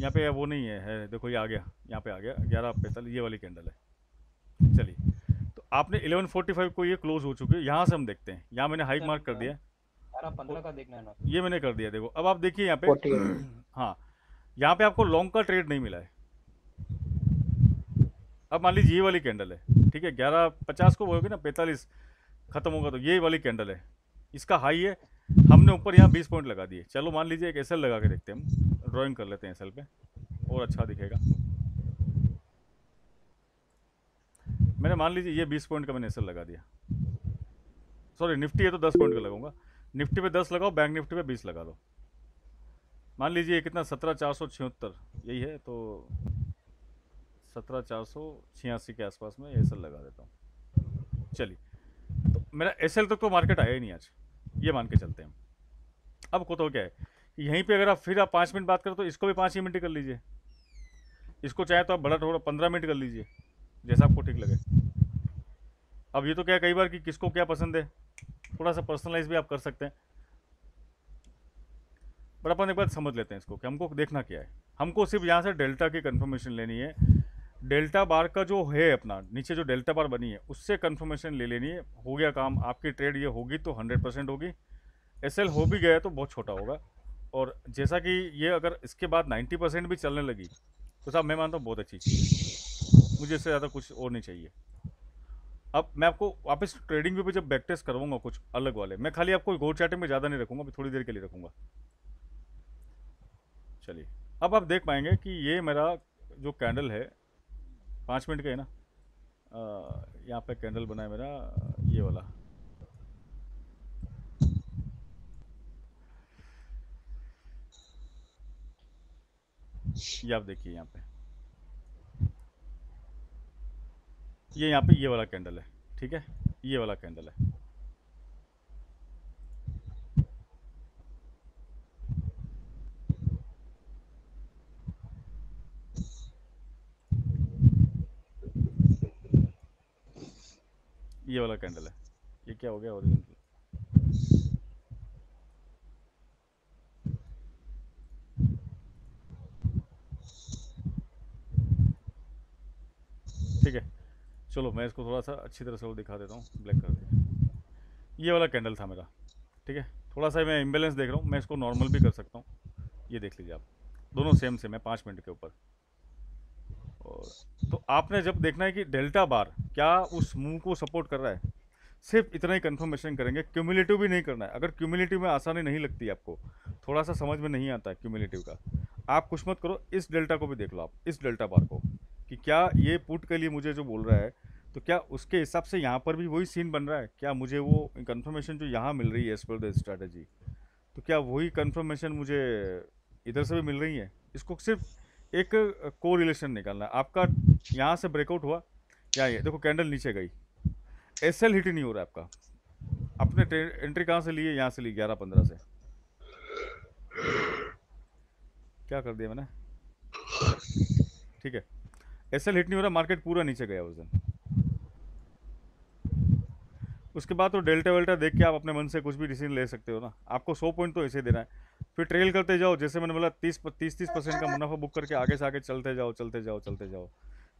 यहाँ पे वो नहीं है, है देखो ये आ गया, यहाँ पे आ गया ग्यारह पैंतालीस, ये वाली कैंडल है। चलिए तो आपने ग्यारह पैंतालीस को ये क्लोज हो चुकी है, यहाँ से हम देखते हैं। यहाँ मैंने हाई मार्क कर दिया, पंद्रह का देखना है ना, ये मैंने कर दिया। देखो अब आप देखिए यहाँ पे, हाँ यहाँ पे आपको लॉन्ग का ट्रेड नहीं मिला है। अब मान लीजिए ये वाली कैंडल है, ठीक है ग्यारह पचास को बोलोगे ना पैंतालीस खत्म होगा, तो ये वाली कैंडल है, इसका हाई है, हमने ऊपर यहाँ बीस पॉइंट लगा दिए। चलो मान लीजिए एक एस एल लगा के देखते हैं, हम ड्राइंग कर लेते हैं एस एल पे और अच्छा दिखेगा। मैंने मान लीजिए ये बीस पॉइंट का मैंने एस एल लगा दिया, सॉरी निफ्टी है तो दस पॉइंट का लगाऊंगा। निफ्टी पे दस लगाओ, बैंक निफ्टी पे बीस लगा दो। मान लीजिए कितना सत्रह चार सौ छिहत्तर यही है, तो सत्रह चार सौ छियासी के आसपास में एस एल लगा देता हूँ। चलिए तो मेरा एस एल तक तो मार्केट आया ही नहीं आज, ये मान के चलते हैं। अब को तो क्या है यहीं पे अगर आप फिर आप पाँच मिनट बात करो तो इसको भी पाँच ही मिनट कर लीजिए, इसको चाहे तो आप बड़ा थोड़ा पंद्रह मिनट कर लीजिए, जैसा आपको ठीक लगे। अब ये तो क्या है कई बार कि किसको क्या पसंद है, थोड़ा सा पर्सनलाइज भी आप कर सकते हैं, बट अपन एक बार समझ लेते हैं इसको कि हमको देखना क्या है। हमको सिर्फ यहाँ से डेल्टा की कन्फर्मेशन लेनी है, डेल्टा बार का जो है अपना नीचे जो डेल्टा बार बनी है उससे कंफर्मेशन ले लेनी है। हो गया काम, आपकी ट्रेड ये होगी तो हंड्रेड परसेंट होगी, एसएल हो भी गया तो बहुत छोटा होगा। और जैसा कि ये अगर इसके बाद नब्बे परसेंट भी चलने लगी तो साहब मैं मानता हूँ बहुत अच्छी चीज़, मुझे इससे ज़्यादा कुछ और नहीं चाहिए। अब मैं आपको वापस ट्रेडिंग व्यू पर जब बैक टेस्ट करवाऊँगा कुछ अलग वाले, मैं खाली आपको गो चैटिंग में ज़्यादा नहीं रखूँगा, अभी थोड़ी देर के लिए रखूँगा। चलिए अब आप देख पाएंगे कि ये मेरा जो कैंडल है पाँच मिनट का है ना, यहाँ पे कैंडल बना है मेरा ये वाला। ये आप देखिए यहाँ पे, ये यहाँ पे ये वाला कैंडल है, ठीक है ये वाला कैंडल है। ये वाला कैंडल है, ये क्या हो गया ओरिजिनल, ठीक है। चलो मैं इसको थोड़ा सा अच्छी तरह से वो दिखा देता हूँ, ब्लैक कर दिया। ये वाला कैंडल था मेरा, ठीक है थोड़ा सा मैं इम्बेलेंस देख रहा हूँ, मैं इसको नॉर्मल भी कर सकता हूँ। ये देख लीजिए आप, दोनों सेम सेम है पाँच मिनट के ऊपर। तो आपने जब देखना है कि डेल्टा बार क्या उस मूव को सपोर्ट कर रहा है, सिर्फ इतना ही कंफर्मेशन करेंगे, क्यूमुलेटिव भी नहीं करना है। अगर क्यूमुलेटिव में आसानी नहीं लगती आपको, थोड़ा सा समझ में नहीं आता है क्यूमुलेटिव का, आप कुछ मत करो, इस डेल्टा को भी देख लो आप, इस डेल्टा बार को कि क्या ये पुट के लिए मुझे जो बोल रहा है तो क्या उसके हिसाब से यहाँ पर भी वही सीन बन रहा है, क्या मुझे वो कन्फर्मेशन जो यहाँ मिल रही है एज पर द स्ट्रैटेजी तो क्या वही कन्फर्मेशन मुझे इधर से भी मिल रही है। इसको सिर्फ एक को रिलेशन निकालना है आपका, यहाँ से ब्रेकआउट हुआ क्या ये देखो कैंडल नीचे गई, एस एल हिट नहीं हो रहा है आपका, अपने एंट्री कहाँ से ली है, यहाँ से ली ग्यारह पंद्रह से। क्या कर दिया मैंने, ठीक है एस एल हिट नहीं हो रहा, मार्केट पूरा नीचे गया उस दिन। उसके बाद तो डेल्टा वेल्टा देख के आप अपने मन से कुछ भी डिसीजन ले सकते हो ना, आपको सौ पॉइंट तो ऐसे देना है, फिर ट्रेल करते जाओ। जैसे मैंने बोला तीस तीस तीस परसेंट का मुनाफा बुक करके आगे से आगे चलते जाओ चलते जाओ चलते जाओ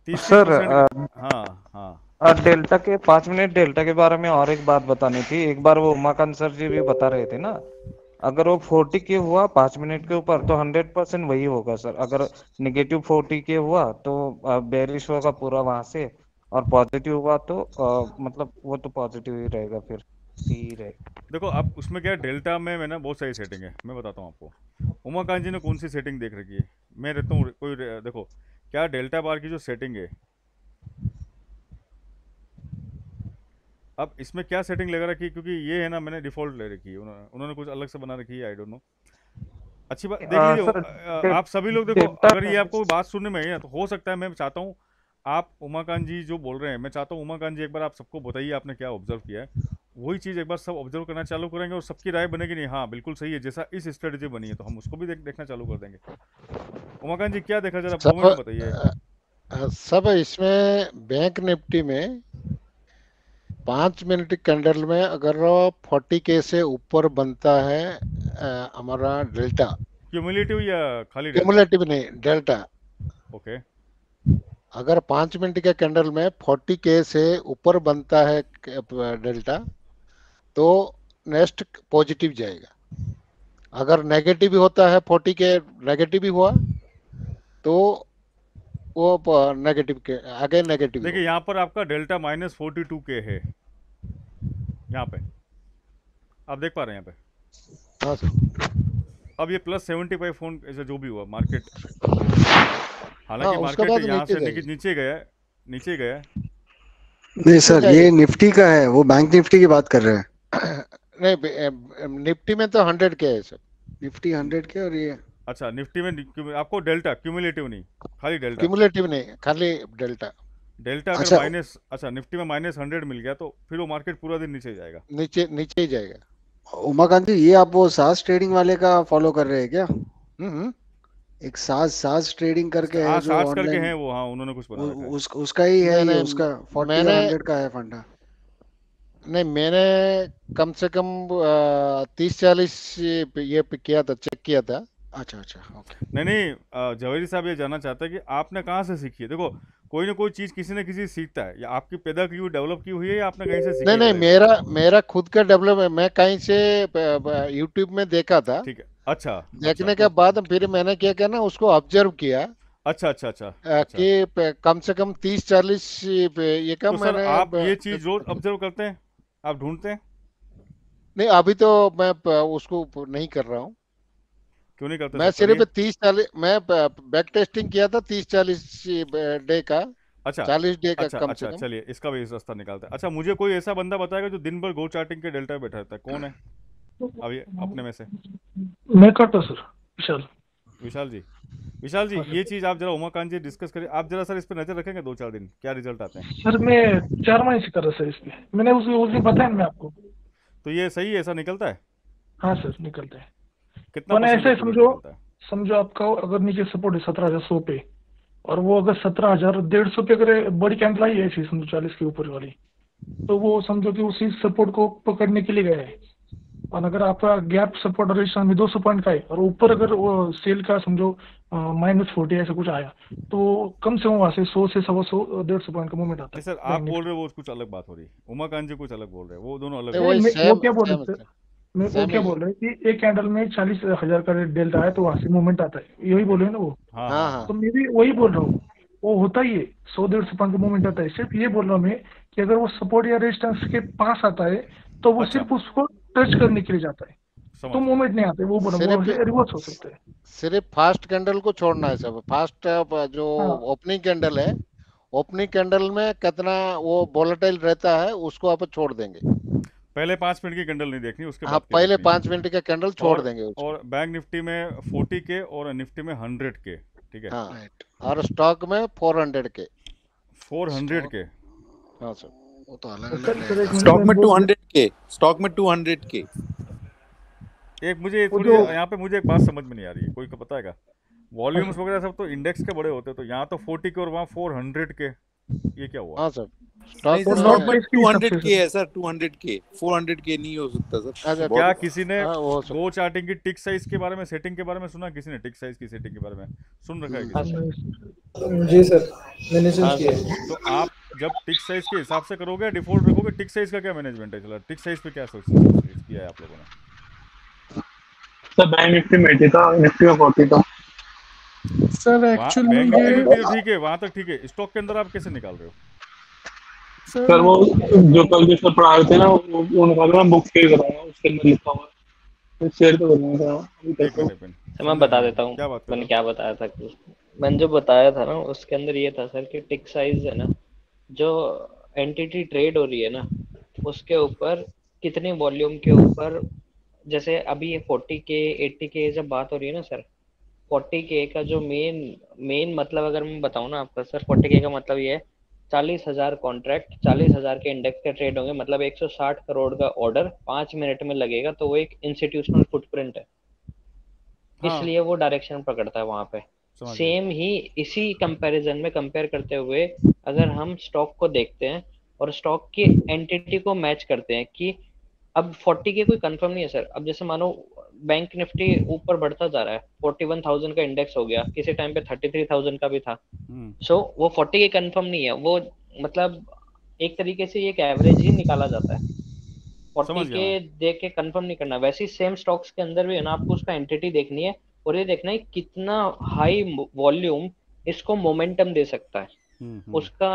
तीस सर। हाँ हाँ डेल्टा के पाँच मिनट डेल्टा के बारे में और एक बात बतानी थी। एक बार वो उमाकांत सर जी भी बता रहे थे ना, अगर वो फोर्टी के हुआ पाँच मिनट के ऊपर तो हंड्रेड परसेंट वही होगा सर। अगर निगेटिव फोर्टी के हुआ तो बेरिश होगा पूरा वहाँ से, और पॉजिटिव हुआ तो आ, मतलब वो तो पॉजिटिव ही रहेगा फिर। देखो आप उसमें क्या डेल्टा में मैंने बहुत सारी सेटिंग है, मैं बताता हूँ आपको उमाकांत जी ने कौन सी सेटिंग देख रखी है। मैं रहता हूँ कोई देखो क्या डेल्टा बार की जो सेटिंग है, अब इसमें क्या सेटिंग लगा रखी है, क्योंकि ये है ना मैंने डिफ़ॉल्ट ले रखी है, उन्होंने उन्होंने कुछ अलग से बना रखी है, आई डोंट नो। अच्छी बात देखिए आप सभी लोग देखो, अगर ये आपको बात सुनने में है तो हो सकता है, मैं चाहता हूँ आप उमाकांत जी जो बोल रहे हैं, मैं चाहता हूँ उमाकांत जी एक बार आप सबको बताइए आपने क्या ऑब्जर्व किया है, वही चीज़ एक बार सब ऑब्जर्व करना चालू करेंगे और सबकी राय बनेगी नहीं हाँ बिल्कुल सही है जैसा इस स्ट्रेटजी बनी है, तो हम उसको भी देख, देखना चालू कर देंगे। उमाकांत जी क्या देखा जरा बताइए। सब इसमें बैंक निफ्टी में पाँच मिनट कैंडल में अगर फोर्टी के से ऊपर बनता है हमारा डेल्टा, क्यूमुलेटिव या खाली क्यूमुलेटिव नहीं डेल्टा, ओके, अगर पाँच मिनट के कैंडल में फोर्टी के से ऊपर बनता है डेल्टा तो नेक्स्ट पॉजिटिव जाएगा। अगर नेगेटिव होता है फोर्टी के नेगेटिव हुआ तो वो नेगेटिव के आगे नेगेटिव। देखिए यहाँ पर आपका डेल्टा माइनस फोर्टी टू के है, यहाँ पे आप देख पा रहे हैं यहाँ पे। हाँ सर, अब ये प्लस सेवेंटी फाइव फोन ऐसा जो भी हुआ मार्केट, हालांकि मार्केट यहाँ से नीचे गया नीचे गया नहीं सर, ये निफ्टी का है, वो बैंक निफ्टी की बात कर रहे हैं। नहीं, निफ्टी में तो हंड्रेड के है सर, निफ्टी हंड्रेड के, और ये अच्छा निफ्टी में आपको डेल्टा क्यूमुलेटिव नहीं खाली डेल्टा, क्यूमुलेटिव नहीं खाली डेल्टा, डेल्टा अगर माइनस अच्छा निफ्टी में माइनस हंड्रेड मिल गया तो फिर वो मार्केट पूरा दिन नीचे जाएगा, नीचे नीचे ही जाएगा। उमाकांत जी ये आप वो सास ट्रेडिंग वाले का फॉलो कर रहे हैं क्या? हम्म, एक सास सास ट्रेडिंग करके है, हाँ, जो सास करके है वो, हाँ उन्होंने कुछ बना रखा है। उस, उसका ही है ये, उसका फोर्टी हंड्रेड का है फंड। नहीं मैंने कम से कम तीस चालीस ये किया था, चेक किया था। अच्छा अच्छा ओके। नहीं नहीं जवेरी साहब ये जानना चाहता है कि आपने कहाँ से सीखी है। देखो कोई ना कोई चीज किसी न किसी सीखता है, या आपकी पैदा की हुई डेवलप की हुई है या आपने कहीं से सीखी? नहीं नहीं मेरा मेरा खुद का डेवलप है, मैं कहीं से यूट्यूब में देखा था, ठीक है, अच्छा देखने अच्छा, के बाद फिर मैंने क्या क्या ना उसको ऑब्जर्व किया। अच्छा अच्छा अच्छा, अच्छा कि कम से कम तीस चालीस ये कम। तो मैंने आप ये चीज रोज ऑब्जर्व करते हैं, आप ढूंढते हैं? नहीं अभी तो मैं उसको नहीं कर रहा हूँ। क्यों नहीं करते? मैं सिर्फ तीस चालीस मैं बैक टेस्टिंग किया था तीस चालीस डे का, अच्छा चालीस डे का कम से कम। चलिए इसका भी रास्ता निकालते हैं। अच्छा मुझे कोई ऐसा बंदा बताएगा जो दिन भर गो चार्टिंग के डेल्टा बैठा रहता है, कौन है अब ये अपने में से? मैं करता सर, विशाल विशाल जी विशाल जी ये चीज आप जरा उमाकांत जी डिस्कस करें, आप जरा सर इस पे नजर रखेंगे दो चार दिन, क्या रिजल्ट आते हैं? सर मैं चार महीने से कर रहा सर इस पे, मैंने उस दिन बताया मैं आपको। तो ये सही ऐसा निकलता है? हाँ सर निकलता है। कितना मैंने ऐसे समझो समझो आपका अगर नीचे सपोर्ट है सत्रह हजार सौ पे, और वो अगर सत्रह हजार डेढ़ सौ पे अगर बड़ी कैंडल आई ऐसी समझो चालीस के ऊपर वाली, तो वो समझो कि उसी सपोर्ट को पकड़ने के लिए गया है। और अगर आपका गैप सपोर्ट रेजिस्टेंस में दो सौ पॉइंट का है और ऊपर अगर वो सेल का समझो माइनस फोर्टी ऐसा कुछ आया, तो कम से कम वहाँ से सौ से सवा सौ डेढ़ सौ पॉइंट का मूवमेंट आता है। सर आप बोल रहे हो वो कुछ अलग बात हो रही है, उमाकांत जी कुछ अलग बोल रहे हैं, वो दोनों अलग। वो क्या बोल रहे हैं मैं वो क्या बोल रहे हैं कि एक कैंडल में चालीस हजार का डेल्टा है तो वहाँ से मूवमेंट आता है, यही बोल रहे हैं ना वो? तो मैं भी वही बोल रहा हूँ, वो होता ही है सौ डेढ़ सौ पॉइंट का मूवमेंट आता है। सिर्फ ये बोल रहा हूँ मैं कि अगर वो सपोर्ट या रेजिस्टेंस के पास आता है तो वो सिर्फ उसको टच करने के लिए जाता है, तो मोमेंट नहीं आते, वो रिवर्स हो सकते हैं। सिर्फ फास्ट कैंडल को छोड़ना है सब, फास्ट जो ओपनिंग कैंडल है, ओपनिंग कैंडल में कितना वो वोलेटाइल रहता है उसको आप छोड़ देंगे। पहले पांच मिनट की कैंडल नहीं देखनी, उसके बाद पहले पांच मिनट का कैंडल छोड़ देंगे। और बैंक निफ्टी में फोर्टी के और निफ्टी में हंड्रेड के, ठीक है, और स्टॉक में फोर हंड्रेड के फोर हंड्रेड के हाँ सर वो तो अलग। स्टॉक में टू हंड्रेड के, स्टॉक में टू हंड्रेड के। एक मुझे थोड़ी यहाँ पे मुझे एक बात समझ में नहीं आ रही है, कोई को बताएगा? वॉल्यूम्स वगैरह सब तो इंडेक्स के बड़े होते हैं, तो यहाँ तो फोर्टी के और वहाँ फोर हंड्रेड के, ये क्या हुआ? हाँ सर स्टॉक में टू हंड्रेड के है सर, टू हंड्रेड के, फोर हंड्रेड के नहीं हो सकता सर। क्या किसी ने गो चार्टिंग की टिक साइज के बारे में, सेटिंग के बारे में सुना? किसी ने टिक साइज की सेटिंग के बारे में सुन रखा है? जी सर मैंने सुन किया। तो आप जब टिक साइज के हिसाब से करोगे, डिफॉल्ट रखोगे, टिक साइज का क्या मैनेजमेंट है? चला टिक साइज पे क्या सोच किया है आप लोगों ने? सर बैंक निफ्टी में एटी था, निफ्टी में फोर्टी था सर। एक्चुअली ये ठीक है वहां तक ठीक है, स्टॉक के अंदर आप कैसे निकाल रहे हो सर? सर वो जो कल जो सर पढ़ा थे ना उनका मैं बुक शेयर करूंगा, उसके अंदर लिखा हुआ है शेयर तो करूंगा सर। मैं बता देता हूं मैंने क्या बताया था, मैंने जो बताया था ना उसके अंदर ये था सर कि टिक साइज है ना, जो एंटिटी ट्रेड हो रही है ना उसके ऊपर कितने वॉल्यूम के ऊपर, जैसे अभी फोर्टी के एटी के जब बात हो रही है ना सर, फोर्टी के का जो मेन मेन मतलब अगर मैं बताऊँ ना आपको सर, फोर्टी के का मतलब ये है चालीस हजार कॉन्ट्रैक्ट, चालीस हजार के इंडेक्स के ट्रेड होंगे, मतलब एक सौ साठ करोड़ का ऑर्डर पांच मिनट में लगेगा, तो वो एक इंस्टीट्यूशनल फुटप्रिंट है। हाँ। इसलिए वो डायरेक्शन पकड़ता है वहां पे। सेम ही इसी कंपैरिजन में कंपेयर करते हुए अगर हम स्टॉक को देखते हैं और स्टॉक की एंटिटी को मैच करते हैं कि अब फोर्टी के कोई कंफर्म नहीं है सर। अब जैसे मानो बैंक निफ्टी ऊपर बढ़ता जा रहा है, इकतालीस हज़ार का इंडेक्स हो गया, किसी टाइम पे तैंतीस हज़ार का भी था, सो so, वो फोर्टी के कंफर्म नहीं है, वो मतलब एक तरीके से एक एवरेज ही निकाला जाता है, फोर्टी के देख के कंफर्म नहीं करना। वैसे ही सेम स्टॉक्स के अंदर भी है ना, आपको उसका एंटिटी देखनी है और ये देखना है कितना हाई वॉल्यूम इसको मोमेंटम दे सकता है। उसका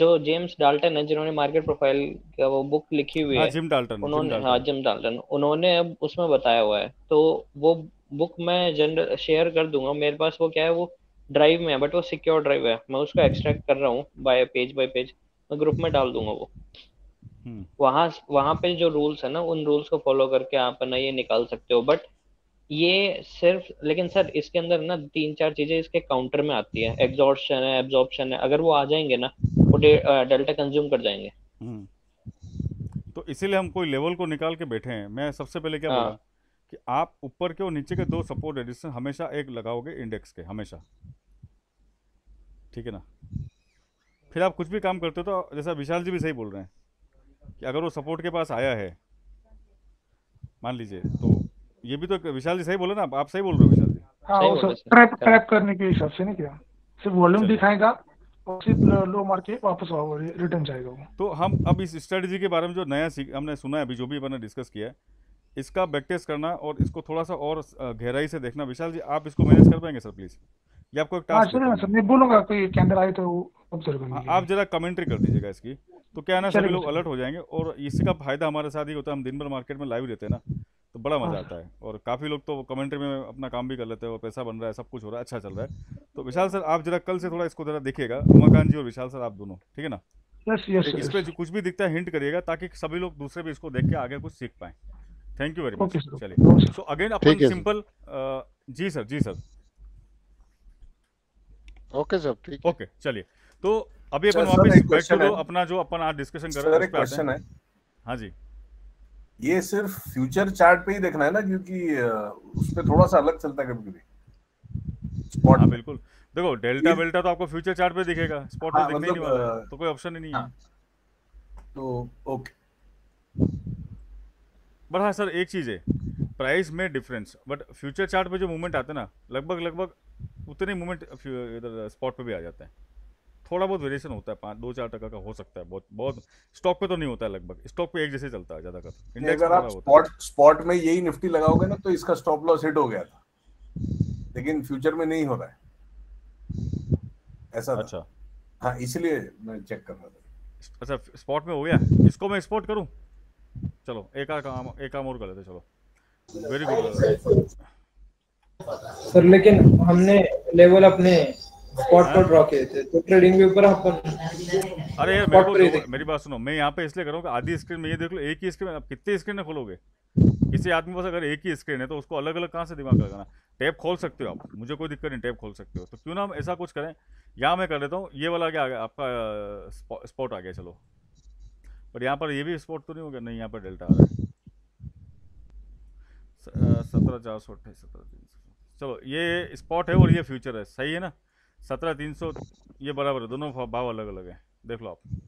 जो जेम्स डाल्टन है, जिन्होंने मार्केट प्रोफाइल का वो बुक लिखी हुई है, जिम डाल्टन, उन्होंने हाँ जिम डाल्टन उन्होंने अब उसमें बताया हुआ है, तो वो बुक मैं जनरल शेयर कर दूंगा। मेरे पास वो क्या है, वो ड्राइव में है, बट वो सिक्योर ड्राइव है, मैं उसको एक्सट्रैक्ट कर रहा हूँ बाय पेज बाय पेज, मैं ग्रुप में डाल दूंगा वो। वहाँ वहाँ पे जो रूल्स है ना, उन रूल्स को फॉलो करके आप ना ये निकाल सकते हो। बट ये सिर्फ, लेकिन सर इसके अंदर ना तीन चार चीजें इसके काउंटर में आती है, एग्जॉर्शन है, एब्जॉर्प्शन है, अगर वो आ जाएंगे ना वो डेल्टा कंज्यूम कर जाएंगे। तो इसीलिए हम कोई लेवल को निकाल के बैठे हैं। मैं सबसे पहले क्या बोला कि आप ऊपर के और नीचे के दो सपोर्ट रेजिस्टेंस हमेशा एक लगाओगे इंडेक्स के, हमेशा, ठीक है ना। फिर आप कुछ भी काम करते हो तो जैसा विशाल जी भी सही बोल रहे हैं कि अगर वो सपोर्ट के पास आया है मान लीजिए, तो ये भी तो विशाल जी सही बोले ना, आप सही बोल रहे हो विशाल जी। हाँ, ट्रैप ट्रैप करने के हिसाब से नहीं, क्या सिर्फ वॉल्यूम दिखाएगा और सिर्फ लो मार के वापस रिटर्न जाएगा वो। तो हम अब इस स्ट्रेटजी के बारे में जो नया सीख हमने सुना है, अभी जो भी अपन ने डिस्कस किया है, इसका बैक टेस्ट करना और इसको थोड़ा सा और गहराई से देखना। विशाल जी आप इसको मैनेज कर पाएंगे सर प्लीज? ये आपको एक टास्क है सर, मैं बोलूंगा कोई कैंडल आए तो ऑब्जर्व करना, आप जरा कमेंट्री कर दीजिएगा इसकी, तो क्या है ना सभी लोग अलर्ट हो जाएंगे। और इसी का फायदा हमारे साथ ही होता है, हम दिन भर मार्केट में लाइव रहते हैं ना, तो बड़ा मजा आता है। और काफ़ी लोग तो कमेंट्री में अपना काम भी कर लेते हैं और पैसा बन रहा है, सब कुछ हो रहा है, अच्छा चल रहा है। तो विशाल सर आप जरा कल से थोड़ा इसको जरा देखिएगा, उमाकांत जी और विशाल सर आप दोनों, ठीक है ना। यस यस, इस पर कुछ भी दिखता है हिंट करिएगा, ताकि सभी लोग दूसरे भी इसको देख के आगे कुछ सीख पाएँ। Thank you very much. चलिए सो अगेन अपन सिंपल। जी सर, जी सर, ओके सर, ओके। चलिए तो अभी अपन वापस बैक टू अपना जो अपन आज डिस्कशन कर रहे हैं। हाँ जी, ये सिर्फ फ्यूचर चार्ट पे ही देखना है ना, क्योंकि उस पे थोड़ा सा अलग चलता है कभी-कभी स्पॉट। हाँ बिल्कुल, देखो डेल्टा वेल्टा तो आपको फ्यूचर चार्ट पे दिखेगा, स्पॉट पे दिखने ही नहीं वाला, तो कोई ऑप्शन ही नहीं है। तो ओके, बट हाँ सर एक चीज है, प्राइस में डिफरेंस, बट फ्यूचर चार्ट पे जो मूवमेंट आते हैं ना, लगभग लगभग उतने मूवमेंट इधर स्पॉट पे भी आ जाते हैं। थोड़ा बहुत वेरिएशन होता है, पाँच दो चार टका का हो सकता है, बहुत बहुत स्टॉक पे तो नहीं होता है, लगभग स्टॉक पे एक जैसे चलता है ज़्यादातर। इंडेक्स अगर आप स्पॉट स्पॉट में यही निफ्टी लगाओगे ना, तो इसका स्टॉप लॉस हिट हो गया था, लेकिन फ्यूचर में नहीं हो रहा है ऐसा। अच्छा हाँ, इसलिए मैं चेक कर रहा था। अच्छा स्पॉट में हो गया, इसको मैं एक्सपोर्ट करूँ, चलो एक काम एक काम और कर लेते, चलो वेरी गुड सर। लेकिन हमने लेवल अपने स्पॉट पर ड्रॉ किए थे, तो ट्रेडिंग व्यू पर अपन। अरे यार मेरे को, मेरी बात सुनो, मैं यहाँ पे इसलिए करूँ कि आधी स्क्रीन में ये देख लो, एक ही स्क्रीन में आप कितनी स्क्रीन खोलोगे? किसी आदमी पास अगर एक ही स्क्रीन है तो उसको अलग अलग कहाँ से दिमाग लगाना? टैब खोल सकते हो आप, मुझे कोई दिक्कत नहीं, टैब खोल सकते हो। तो क्यों ना हम ऐसा कुछ करें, यहाँ मैं कर लेता हूँ, ये वाला क्या आ गया आपका स्पॉट आ गया, चलो। पर यहाँ पर ये भी स्पॉट तो नहीं हो गया? नहीं, यहाँ पर डेल्टा आ रहा है सत्रह चार सौ अट्ठाईस सत्रह तीन सौ। चलो ये स्पॉट है और ये फ्यूचर है, सही है ना। सत्रह तीन सौ ये बराबर है, दोनों भाव अलग अलग है, देख लो आप।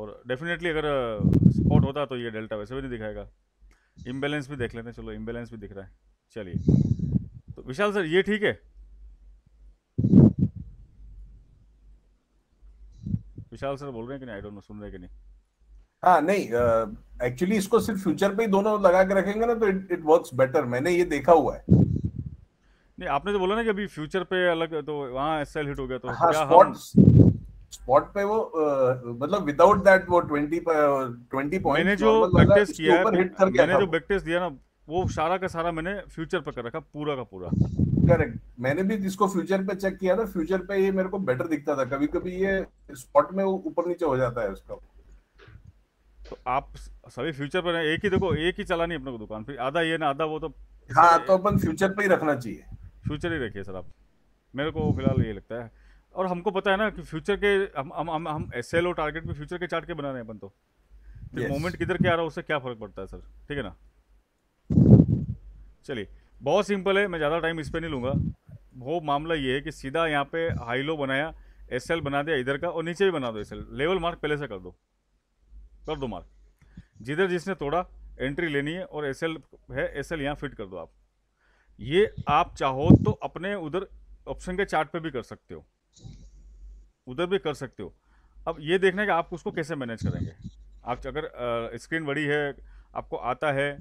और डेफिनेटली अगर स्पॉट होता तो ये डेल्टा वैसे भी नहीं दिखाएगा। इम्बैलेंस भी देख लेते हैं, चलो इम्बैलेंस भी दिख रहा है। चलिए तो विशाल सर ये ठीक है, विशाल सर बोल रहे हैं कि नहीं, आई डोंट नो सुन रहे हैं कि नहीं। हाँ नहीं, एक्चुअली इसको सिर्फ फ्यूचर पे ही दोनों लगा के रखेंगे ना तो इट वर्क्स बेटर, मैंने ये देखा हुआ है। नहीं, आपने तो बोला ना कि अभी फ्यूचर पे अलग, तो वहाँ सेल हिट हो गया तो हाँ, क्या स्पॉट, हम स्पॉट पे वो मतलब विदाउट दैट वो ट्वेंटी पॉइंट मैंने जो बैक टेस्ट किया है, मैंने जो बैक टेस्ट दिया ना वो सारा का सारा मैंने फ्यूचर पे कर रखा, पूरा का पूरा। करेक्ट, मैंने भी इसको फ्यूचर पे चेक किया था, फ्यूचर पे ये मेरे को बेटर दिखता था, कभी कभी ये स्पॉट में ऊपर नीचे हो जाता है उसका। तो आप सभी फ्यूचर पर एक ही देखो, एक ही चलानी अपने को दुकान, फिर आधा ये ना आधा वो, तो हाँ तो अपन फ्यूचर पे ही रखना चाहिए, फ्यूचर ही रखिए सर आप, मेरे को फिलहाल ये लगता है। और हमको पता है ना कि फ्यूचर के हम हम हम, हम एस एल ओ टारगेट पे फ्यूचर के चार्ट के बना रहे हैं अपन, तो फिर मोमेंट किधर क्या आ रहा है उससे क्या फर्क पड़ता है सर, ठीक है ना। चलिए बहुत सिंपल है, मैं ज़्यादा टाइम इस पर नहीं लूँगा। वो मामला ये है कि सीधा यहाँ पे हाई लो बनाया, एस एल बना दिया इधर का, और नीचे भी बना दो एस एल, लेवल मार्क पहले से कर दो, कर दो मार्क, जिधर जिसने तोड़ा एंट्री लेनी है, और एस एल है, एस एल यहाँ फिट कर दो आप। ये आप चाहो तो अपने उधर ऑप्शन के चार्ट पे भी कर सकते हो, उधर भी कर सकते हो। अब ये देखना है कि आप उसको कैसे मैनेज करेंगे। आप अगर स्क्रीन बड़ी है, आपको आता है,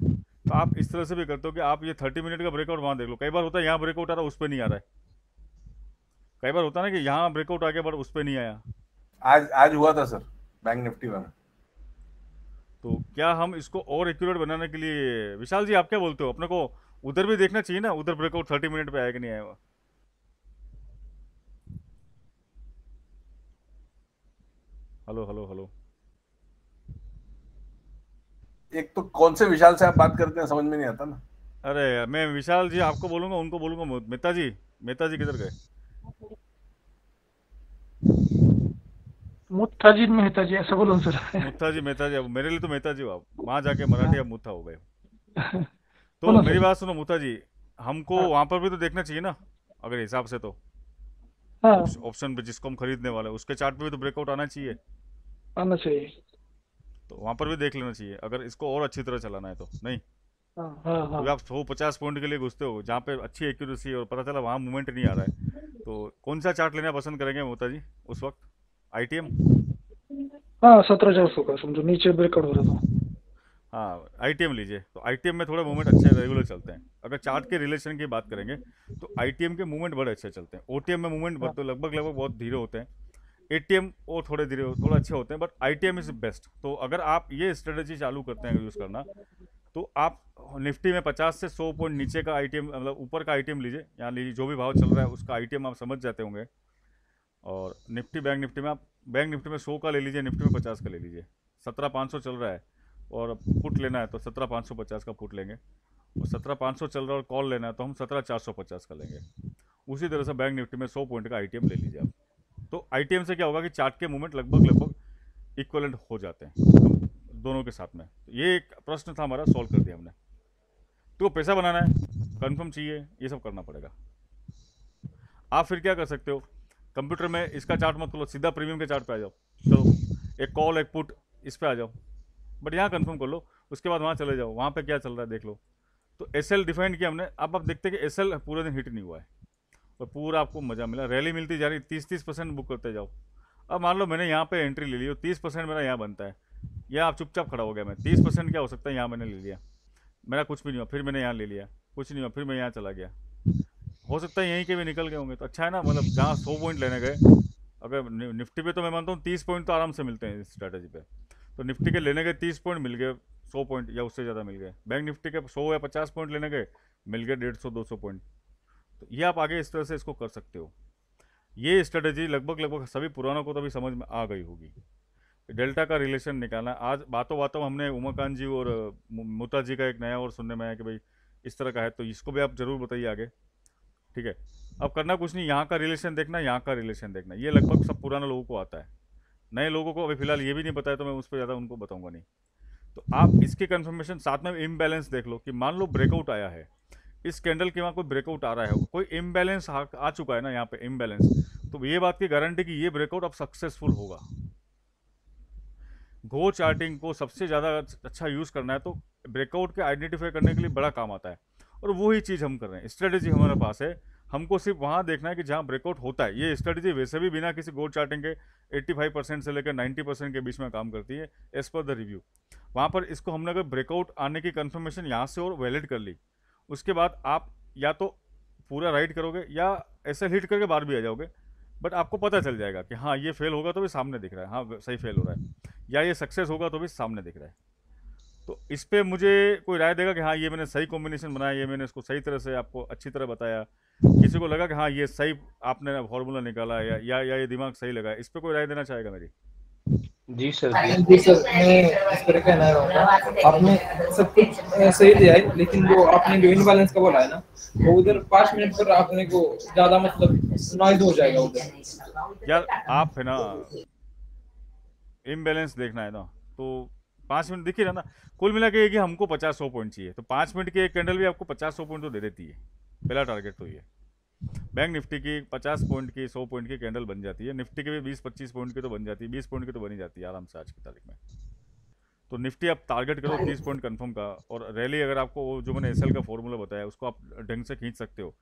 तो आप इस तरह से भी करते हो कि आप ये थर्टी मिनट का ब्रेकआउट वहाँ देख लो। कई बार होता है यहाँ ब्रेकआउट आ रहा है उस पर नहीं आ रहा है, कई बार होता है ना कि यहाँ ब्रेकआउट आके बार उस पर नहीं आया। आज आज हुआ था सर बैंक निफ्टी में। तो क्या हम इसको और एक्यूरेट बनाने के लिए, विशाल जी आप क्या बोलते हो, अपने को उधर भी देखना चाहिए ना, उधर ब्रेकआउट थर्टी मिनट पे आया कि नहीं आया हुआ। हेलो हेलो हेलो, एक तो कौन से विशाल से आप बात करते हैं समझ में नहीं आता ना। अरे मैं विशाल जी आपको बोलूंगा, उनको बोलूंगा। मेहता जी, मेहता जी किधर गए? मुत्था जी, मेहता जी ऐसा बोलो सर। मुत्था जी, मेहता जी, अब मेरे लिए तो मेहता जी हो आप, वहाँ जाके मराठी अब मुत्था हो गए। तो मेरी बात सुनो मुता जी, हमको हाँ। वहाँ पर भी तो देखना चाहिए ना अगर हिसाब से, तो ऑप्शन हाँ। जिसको हम खरीदने वाले हैं उसके चार्ट पे भी तो ब्रेकआउट आना चाहिए, आना चाहिए, तो वहाँ पर भी देख लेना चाहिए अगर इसको और अच्छी तरह चलाना है तो। नहीं हाँ, हाँ, हाँ। तो आप सौ पचास पॉइंट के लिए घुसते हो जहाँ पे अच्छी एक्यूरेसी है और पता चला वहाँ मूवमेंट नहीं आ रहा है, तो कौन सा चार्ट लेना पसंद करेंगे मोता जी उस वक्त? आई टी एम सत्रह हजार सौ का समझो नीचे ब्रेकआउट हो रहा था, हाँ आईटीएम लीजिए। तो आईटीएम में थोड़े मूवमेंट अच्छे रेगुलर चलते हैं। अगर चार्ट के रिलेशन की बात करेंगे तो आईटीएम के मूवमेंट बड़े अच्छे चलते हैं, ओटीएम में मूवमेंट बहुत तो लगभग लगभग बहुत धीरे होते हैं, एटीएम वो थोड़े धीरे थोड़ा अच्छे होते हैं, बट आईटीएम इज़ बेस्ट। तो अगर आप ये स्ट्रेटेजी चालू करते हैं यूज़ करना, तो आप निफ्टी में पचास से सौ पॉइंट नीचे का आईटीएम, मतलब ऊपर का आईटीएम लीजिए, यहाँ लीजिए जो भी भाव चल रहा है उसका आईटीएम आप समझ जाते होंगे। और निफ्टी बैंक निफ्टी में आप बैंक निफ्टी में सौ का ले लीजिए, निफ्टी में पचास का ले लीजिए, सत्रह पाँच सौ चल रहा है और पुट लेना है तो सत्रह पाँच सौ पचास का पुट लेंगे, और सत्रह पाँच सौ चल रहा है और कॉल लेना है तो हम सत्रह चार सौ पचास का लेंगे। उसी तरह से बैंक निफ्टी में सौ पॉइंट का आईटीएम ले लीजिए आप, तो आईटीएम से क्या होगा कि चार्ट के मूवमेंट लगभग लगभग इक्वलेंट हो जाते हैं दोनों के साथ में। ये एक प्रश्न था हमारा, सॉल्व कर दिया हमने। तो पैसा बनाना है, कन्फर्म चाहिए, ये सब करना पड़ेगा। आप फिर क्या कर सकते हो, कंप्यूटर में इसका चार्ट मत खोलो, सीधा प्रीमियम के चार्ट पर आ जाओ, चलो एक कॉल एक पुट इस पर आ जाओ, बट यहाँ कंफर्म कर लो, उसके बाद वहाँ चले जाओ, वहाँ पे क्या चल रहा है देख लो। तो एस एल डिफाइन किया हमने, अब आप देखते हैं कि एस एल पूरे दिन हिट नहीं हुआ है और पूरा आपको मज़ा मिला, रैली मिलती जा रही, तीस तीस परसेंट बुक करते जाओ। अब मान लो मैंने यहाँ पे एंट्री ले ली और तीस परसेंट मेरा यहाँ बनता है, या आप चुपचाप खड़ा हो गया, मैं तीस परसेंट क्या हो सकता है यहाँ मैंने ले लिया, मेरा कुछ भी नहीं हुआ, फिर मैंने यहाँ ले लिया, कुछ नहीं हुआ, फिर मैं यहाँ चला गया, हो सकता है यहीं के भी निकल गए होंगे। तो अच्छा है ना, मतलब जहाँ सौ पॉइंट लेने गए, अगर निफ्टी पे तो मैं मानता हूँ तीस पॉइंट तो आराम से मिलते हैं इस स्ट्रैटेजी पे, तो निफ्टी के लेने गए तीस पॉइंट मिल गए सौ पॉइंट या उससे ज़्यादा मिल गए, बैंक निफ्टी के सौ या पचास पॉइंट लेने गए मिल गए डेढ़ सौ दो सौ पॉइंट। तो ये आप आगे इस तरह से इसको कर सकते हो। ये स्ट्रेटेजी लगभग लगभग सभी पुरानों को तो अभी समझ में आ गई होगी। डेल्टा का रिलेशन निकालना, आज बातों बातों हमने उमाकांत जी और मुता जी का एक नया और सुनने में आया कि भाई इस तरह का है, तो इसको भी आप ज़रूर बताइए आगे, ठीक है। अब करना कुछ नहीं, यहाँ का रिलेशन देखना, यहाँ का रिलेशन देखना, ये लगभग सब पुराने लोगों को आता है, नए लोगों को अभी फिलहाल ये भी नहीं पता है तो मैं उस पर ज़्यादा उनको बताऊंगा नहीं। तो आप इसकी कंफर्मेशन साथ में इम्बैलेंस देख लो कि मान लो ब्रेकआउट आया है इस कैंडल के, वहाँ कोई ब्रेकआउट आ रहा है, कोई इम्बैलेंस आ, आ चुका है ना यहाँ पे इम्बैलेंस, तो ये बात की गारंटी कि ये ब्रेकआउट अब सक्सेसफुल होगा। गो चार्टिंग को सबसे ज़्यादा अच्छा यूज़ करना है, तो ब्रेकआउट के आइडेंटिफाई करने के लिए बड़ा काम आता है, और वही चीज़ हम कर रहे हैं। स्ट्रेटेजी हमारे पास है, हमको सिर्फ वहाँ देखना है कि जहाँ ब्रेकआउट होता है। ये स्ट्रेटेजी वैसे भी बिना किसी गोल चार्टिंग के पचासी परसेंट से लेकर नब्बे परसेंट के बीच में काम करती है एज पर द रिव्यू। वहाँ पर इसको हमने अगर ब्रेकआउट आने की कंफर्मेशन यहाँ से और वैलिड कर ली, उसके बाद आप या तो पूरा राइड करोगे या ऐसे हिट करके बाहर भी आ जाओगे, बट आपको पता चल जाएगा कि हाँ ये फेल होगा तो भी सामने दिख रहा है, हाँ सही फेल हो रहा है, या ये सक्सेस होगा तो भी सामने दिख रहा है। तो इस पर मुझे कोई राय देगा कि हाँ ये मैंने सही कॉम्बिनेशन बनाया, ये मैंने इसको सही तरह से आपको अच्छी तरह बताया, किसी को लगा कि हाँ ये सही आपने फॉर्मूला निकाला या, या या ये दिमाग सही लगा, इस पर कोई राय देना चाहेगा मेरी? जी सर, जी सर, मैं इस तरह का नहीं रहूँगा। आपने सब कुछ सही दिया है, लेकिन वो आपने जो इनबैलेंस का बोला है ना, वो उधर पाँच मिनट पर आपने को ज़्यादा मतलब नॉइज़ हो जाएगा उधर। यार आप है ना, इम्बैलेंस देखना है ना, तो पाँच मिनट दिखी रहा ना, कुल मिला के हमको पचास सौ पॉइंट चाहिए, तो पाँच मिनट की एक कैंडल भी आपको पचास सौ पॉइंट तो दे देती है। पहला टारगेट तो ये बैंक निफ्टी की पचास पॉइंट की सौ पॉइंट की कैंडल बन जाती है, निफ्टी की भी बीस पच्चीस पॉइंट की तो बन जाती है, बीस पॉइंट की तो बनी जाती है आराम से आज की तारीख में। तो निफ्टी आप टारगेट करो तीस पॉइंट कंफर्म का, और रैली अगर आपको वो जो मैंने एसएल का फॉर्मूला बताया उसको आप ढंग से खींच सकते हो,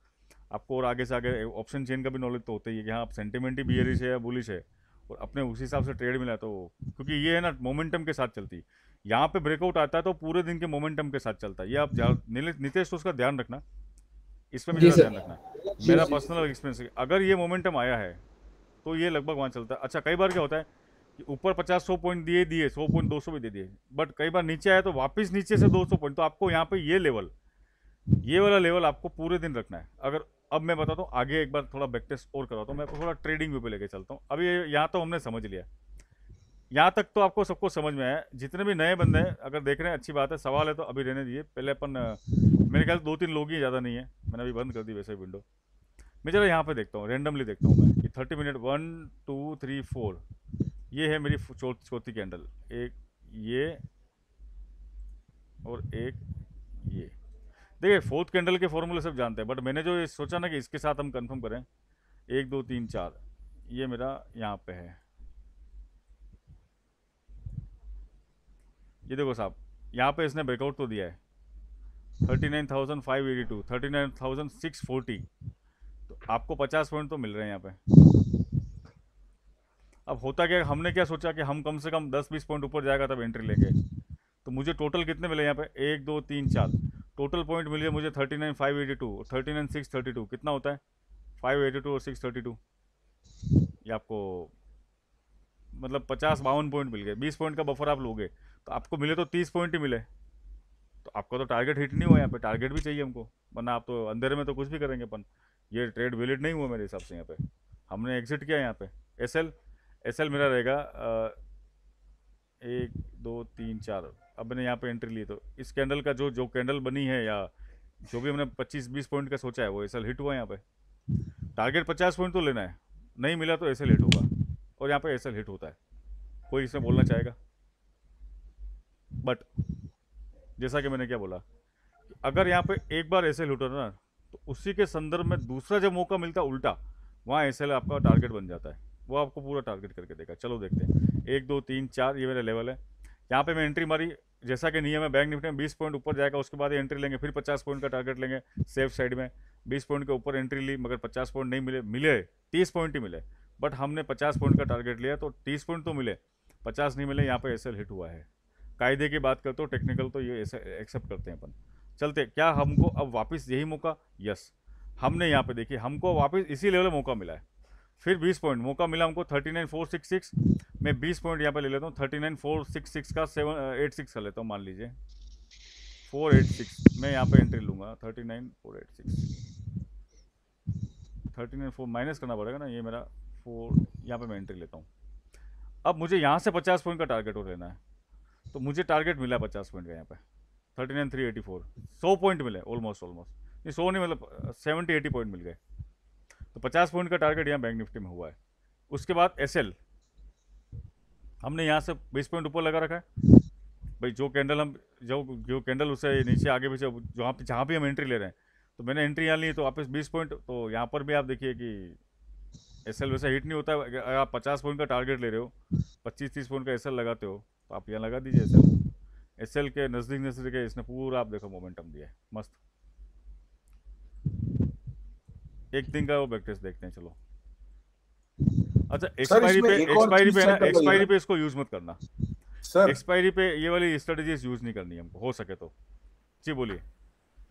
आपको और आगे से आगे ऑप्शन चेन का भी नॉलेज तो होता ही है कि हाँ आप सेंटिमेंट ही बियरिश है या बुलिश है और अपने उसी हिसाब से ट्रेड मिला, तो क्योंकि ये है ना मोमेंटम के साथ चलती है। यहाँ पर ब्रेकआउट आता है तो पूरे दिन के मोमेंटम के साथ चलता है, ये आप नितेश तो उसका ध्यान रखना, इसमें मुझे ध्यान रखना। मेरा पर्सनल एक्सपीरियंस अगर ये मोमेंटम आया है तो ये लगभग वहाँ चलता है। अच्छा कई बार क्या होता है कि ऊपर पचास सौ पॉइंट दिए दिए सौ पॉइंट दो सौ भी दे दिए, बट कई बार नीचे आया तो वापस नीचे से दो सौ पॉइंट, तो आपको यहाँ पे ये लेवल ये वाला लेवल आपको पूरे दिन रखना है। अगर अब मैं बताता हूँ आगे एक बार थोड़ा बैक टेस्ट और करवाता हूँ, मैं आपको थोड़ा ट्रेडिंग व्यू पे लेके चलता हूँ। अभी यहाँ तो हमने समझ लिया, यहाँ तक तो आपको सबको समझ में आया, जितने भी नए बंदे हैं अगर देख रहे हैं अच्छी बात है, सवाल है तो अभी रहने दीजिए। पहले अपन मेरे ख्याल दो तीन लोग ही, ज़्यादा नहीं है, मैंने अभी बंद कर दी वैसे विंडो। मैं जरा यहाँ पे देखता हूँ, रेंडमली देखता हूँ मैं कि thirty minute one two three four ये है मेरी चौथी कैंडल, एक ये और एक ये। देखिए फोर्थ कैंडल के फॉर्मूले सब जानते हैं, बट मैंने जो सोचा ना कि इसके साथ हम कन्फर्म करें, एक दो तीन चार ये मेरा यहाँ पर है। ये देखो साहब यहाँ पे इसने ब्रेकआउट तो दिया है thirty nine thousand five eighty two, thirty nine thousand six forty, तो आपको पचास पॉइंट तो मिल रहे हैं यहाँ पे। अब होता क्या, हमने क्या सोचा कि हम कम से कम दस बीस पॉइंट ऊपर जाएगा तब एंट्री लेंगे, तो मुझे टोटल कितने मिले यहाँ पे, एक दो तीन चार टोटल पॉइंट मिल गए मुझे thirty nine five eighty two और thirty nine six thirty two, कितना होता है फाइव एटी टू और सिक्स थर्टी टू, ये आपको मतलब पचास बावन पॉइंट मिल गए। बीस पॉइंट का बफर आप लोगे तो आपको मिले तो तीस पॉइंट ही मिले, तो आपका तो टारगेट हिट नहीं हुआ। यहाँ पे टारगेट भी चाहिए हमको, वरना आप तो अंधेरे में तो कुछ भी करेंगे अपन, ये ट्रेड वैलिड नहीं हुआ मेरे हिसाब से। यहाँ पे हमने एग्जिट किया, यहाँ पे एसएल एसएल मेरा रहेगा एक दो तीन चार। अब मैंने यहाँ पे एंट्री ली तो इस कैंडल का जो जो कैंडल बनी है या जो भी हमने पच्चीस बीस पॉइंट का सोचा है वो एसएल हिट हुआ। यहाँ पर टारगेट पचास पॉइंट तो लेना है, नहीं मिला तो एसएल हिट होगा, और यहाँ पे एसएल हिट होता है। कोई इसमें बोलना चाहेगा, बट जैसा कि मैंने क्या बोला, अगर यहाँ पे एक बार एसएल हिट होता ना तो उसी के संदर्भ में दूसरा जब मौका मिलता उल्टा वहाँ एसएल आपका टारगेट बन जाता है, वो आपको पूरा टारगेट करके देगा। चलो देखते हैं, एक दो तीन चार ये मेरा लेवल है, यहाँ पे मैं एंट्री मारी। जैसा कि नियम है बैंक निफ्टी में बीस पॉइंट ऊपर जाएगा उसके बाद एंट्री लेंगे, फिर पचास पॉइंट का टारगेट लेंगे सेफ साइड में। बीस पॉइंट के ऊपर एंट्री ली मगर पचास पॉइंट नहीं मिले, मिले तीस पॉइंट ही मिले, बट हमने पचास पॉइंट का टारगेट लिया तो तीस पॉइंट तो मिले, पचास नहीं मिले। यहाँ पे एसएल हिट हुआ है। कायदे की बात करते हो, टेक्निकल तो ये एक्सेप्ट करते हैं अपन। चलते क्या हमको अब वापस यही मौका, यस हमने यहाँ पे देखिए हमको वापस इसी लेवल में मौका मिला है। फिर बीस पॉइंट मौका मिला हमको thirty nine four six six, मैं बीस पॉइंट यहाँ पे ले लेता हूँ thirty nine four six six का सेवन एट सिक्स कर लेता हूँ, मान लीजिए फोर एट सिक्स। मैं यहाँ पे एंट्री लूँगा thirty nine four eight six, thirty nine four minus करना पड़ेगा ना, ये मेरा फोर, यहाँ पे मैं एंट्री लेता हूँ। अब मुझे यहाँ से पचास पॉइंट का टारगेट और लेना है, तो मुझे टारगेट मिला पचास पॉइंट का यहाँ पे thirty nine three eighty four, सौ पॉइंट मिले ऑलमोस्ट ऑलमोस्ट ये सौ नहीं मतलब सेवेंटी एटी पॉइंट मिल गए, तो पचास पॉइंट का टारगेट यहाँ बैंक निफ्टी में हुआ है। उसके बाद एसएल हमने यहाँ से बीस पॉइंट ऊपर लगा रखा है भाई, जो कैंडल हम जो जो कैंडल उससे नीचे आगे पीछे जहाँ पे जहाँ भी हम एंट्री ले रहे हैं, तो मैंने एंट्री यहाँ ली तो वापस बीस पॉइंट, तो यहाँ पर भी आप देखिए कि एसएल वैसे हिट नहीं होता। अगर आप पचास पॉइंट का टारगेट ले रहे हो, पच्चीस तीस पॉइंट का एसएल लगाते हो तो आप यहाँ लगा दीजिए एसएल। एसएल के नज़दीक नज़दीक है, इसने पूरा आप देखो मोमेंटम दिया है, मस्त। एक दिन का वो बैक टेस्ट देखते हैं। चलो अच्छा, एक्सपायरी पे एक्सपायरी पे ना एक्सपायरी पे इसको यूज़ मत करना सर, एक्सपायरी पे ये वाली स्ट्रेटेजीज यूज़ नहीं करनी हमको, हो सके तो। जी बोलिए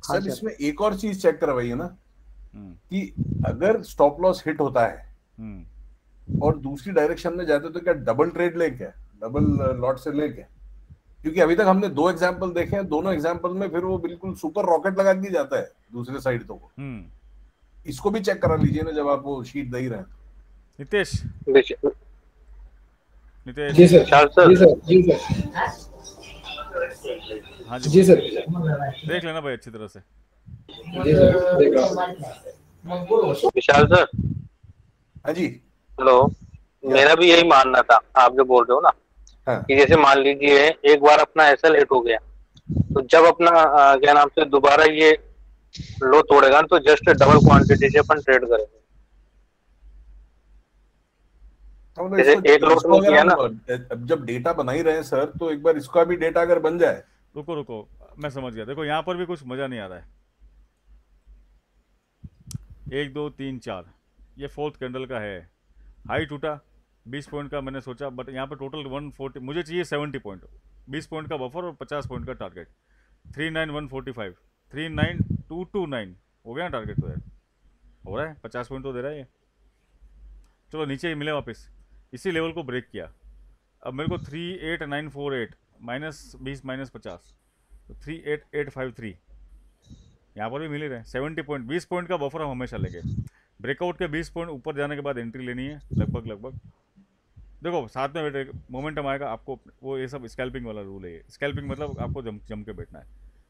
सर, इसमें एक और चीज़ चेक करवाइए ना कि अगर स्टॉप लॉस हिट होता है और दूसरी डायरेक्शन में जाते तो क्या डबल ट्रेड ले क्या, डबल लॉट से ले क्या? क्योंकि अभी तक हमने दो एग्जाम्पल देखे हैं, दोनों एग्जाम्पल में फिर वो बिल्कुल सुपर रॉकेट लगा के जाता है दूसरे साइड तो को। इसको भी चेक करा लीजिए ना जब आप वो शीट दे ही रहे। नितेश नितेश जी सर जी सर जी सर हाँ जी जी सर देख लेना भाई अच्छी तरह से। जी सर देख रहा। विशाल सर हाँ जी हेलो, मेरा भी यही मानना था आप जो बोल रहे हो ना हाँ। कि जैसे मान लीजिए एक बार अपना ऐसा लेट हो गया तो जब अपना क्या नाम से दोबारा ये लो तोड़ेगा तो जस्ट डबल क्वांटिटी से अपन ट्रेड करेंगे। तो जैसे एक लोट में किया ना, जब डेटा बना ही रहे हैं सर तो एक बार इसका भी डेटा अगर बन जाए। रुको रुको मैं समझ गया, देखो यहाँ पर भी कुछ मजा नहीं आ रहा है। एक दो तीन चार ये फोर्थ कैंडल का है, हाई टूटा बीस पॉइंट का मैंने सोचा, बट यहाँ पर टोटल वन फोर्टी, मुझे चाहिए सेवेंटी पॉइंट, बीस पॉइंट का बफर और पचास पॉइंट का target. Three nine one forty five, three nine two two nine हो गया ना टारगेट, तो है हो रहा है पचास पॉइंट तो दे रहा है ये। चलो नीचे ही मिले वापस, इसी लेवल को ब्रेक किया। अब मेरे को three eight nine four eight minus बीस माइनस पचास तो three eight eight five three, यहाँ पर भी मिल रहे हैं सेवेंटी पॉइंट। बीस पॉइंट का बफर हम हमेशा लेंगे, ब्रेकआउट के बीस पॉइंट ऊपर जाने के बाद एंट्री लेनी है लगभग लगभग। देखो साथ में बैठे मोमेंटम आएगा आपको, वो ये सब स्कैल्पिंग वाला रूल है। स्कैल्पिंग मतलब आपको जम जम के बैठना है।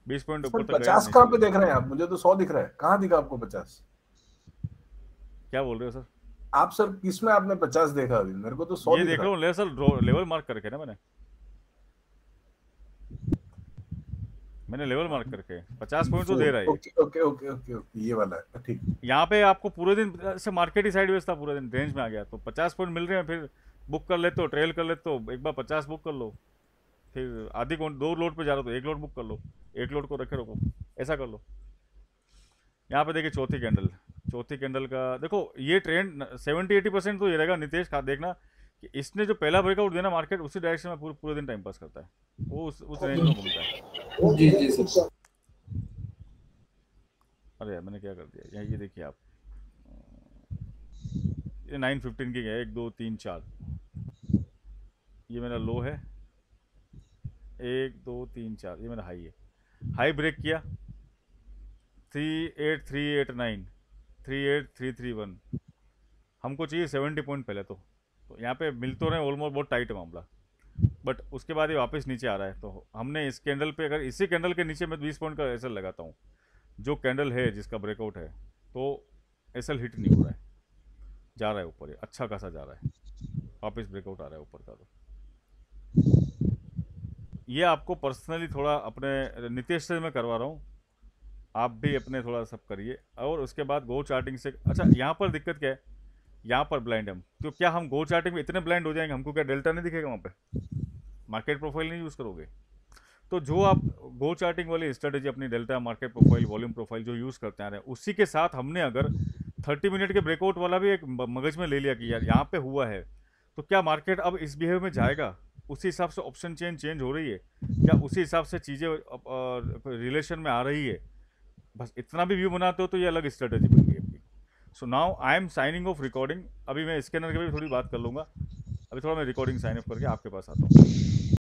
बीस पॉइंट ऊपर तक पचास कहाँ पे देख रहे हैं आप? मुझे तो सौ दिख रहा है, कहाँ दिखा आपको पचास? क्या बोल रहे हो सर आप? सर किसमें आपने पचास देखा? अभी मेरे को तो सौ देख रहा हूँ सर, लेवल मार्क करके ना मैंने मैंने लेवल मार्क करके पचास पॉइंट तो दे रहा है। Okay okay okay okay okay ये वाला है ठीक। यहाँ पे आपको पूरे दिन से मार्केट ही साइडवेज था, पूरे दिन रेंज में आ गया तो पचास पॉइंट मिल रहे हैं। फिर बुक कर लेते हो, ट्रेल कर लेते हो, एक बार पचास बुक कर लो, फिर आधी कौन दो लोड पे जा रहे हो तो एक लोड बुक कर लो, एक लोड को रखे रखो, ऐसा कर लो। यहाँ पे देखिए चौथी कैंडल, चौथी कैंडल का देखो ये ट्रेंड सेवेंटी एटी परसेंट तो ये रहेगा नितेश का। देखना कि इसने जो पहला ब्रेकआउट देना मार्केट उसी डायरेक्शन में पूरे पूरे दिन टाइम पास करता है, वो उस उस रेंज में घूमता है। जी जी सर। अरे यार मैंने क्या कर दिया, ये देखिए आप ये नाइन फिफ्टीन की है, एक दो तीन चार, ये मेरा लो है, एक दो तीन चार ये मेरा हाई है। हाई ब्रेक किया three eight three eight nine, three eight three three one, हमको चाहिए सेवेंटी पॉइंट पहले तो। तो यहाँ पे मिल तो रहे हैं ऑलमोस्ट, बहुत टाइट है मामला, बट उसके बाद ये वापस नीचे आ रहा है। तो हमने इस कैंडल पे अगर इसी कैंडल के नीचे मैं बीस पॉइंट का एसएल लगाता हूँ, जो कैंडल है जिसका ब्रेकआउट है, तो एसएल हिट नहीं हो रहा है, जा रहा है ऊपर, अच्छा खासा जा रहा है, वापस ब्रेकआउट आ रहा है ऊपर का। तो ये आपको पर्सनली थोड़ा अपने नितेश से मैं करवा रहा हूँ, आप भी अपने थोड़ा सब करिए। और उसके बाद गो चार्टिंग से, अच्छा यहाँ पर दिक्कत क्या है, यहाँ पर ब्लाइंड हम, तो क्या हम गो चार्टिंग में इतने ब्लाइंड हो जाएंगे? हमको क्या डेल्टा नहीं दिखेगा वहाँ पे? मार्केट प्रोफाइल नहीं यूज़ करोगे तो जो आप गो चार्टिंग वाली स्ट्रेटेजी अपनी delta market profile volume profile जो यूज़ करते आ रहे हैं, उसी के साथ हमने अगर थर्टी मिनट के ब्रेकआउट वाला भी एक मगज में ले लिया कि यार यहाँ पर हुआ है तो क्या मार्केट अब इस बिहेव में जाएगा? उसी हिसाब से ऑप्शन चेन चेंज हो रही है क्या, उसी हिसाब से चीज़ें रिलेशन में आ रही है, बस इतना भी व्यू बनाते हो तो ये अलग स्ट्रेटेजी बन गई अपनी। So now I am signing off recording, अभी मैं स्कैनर के भी थोड़ी बात कर लूँगा, अभी थोड़ा मैं रिकॉर्डिंग साइन अप करके आपके पास आता हूँ।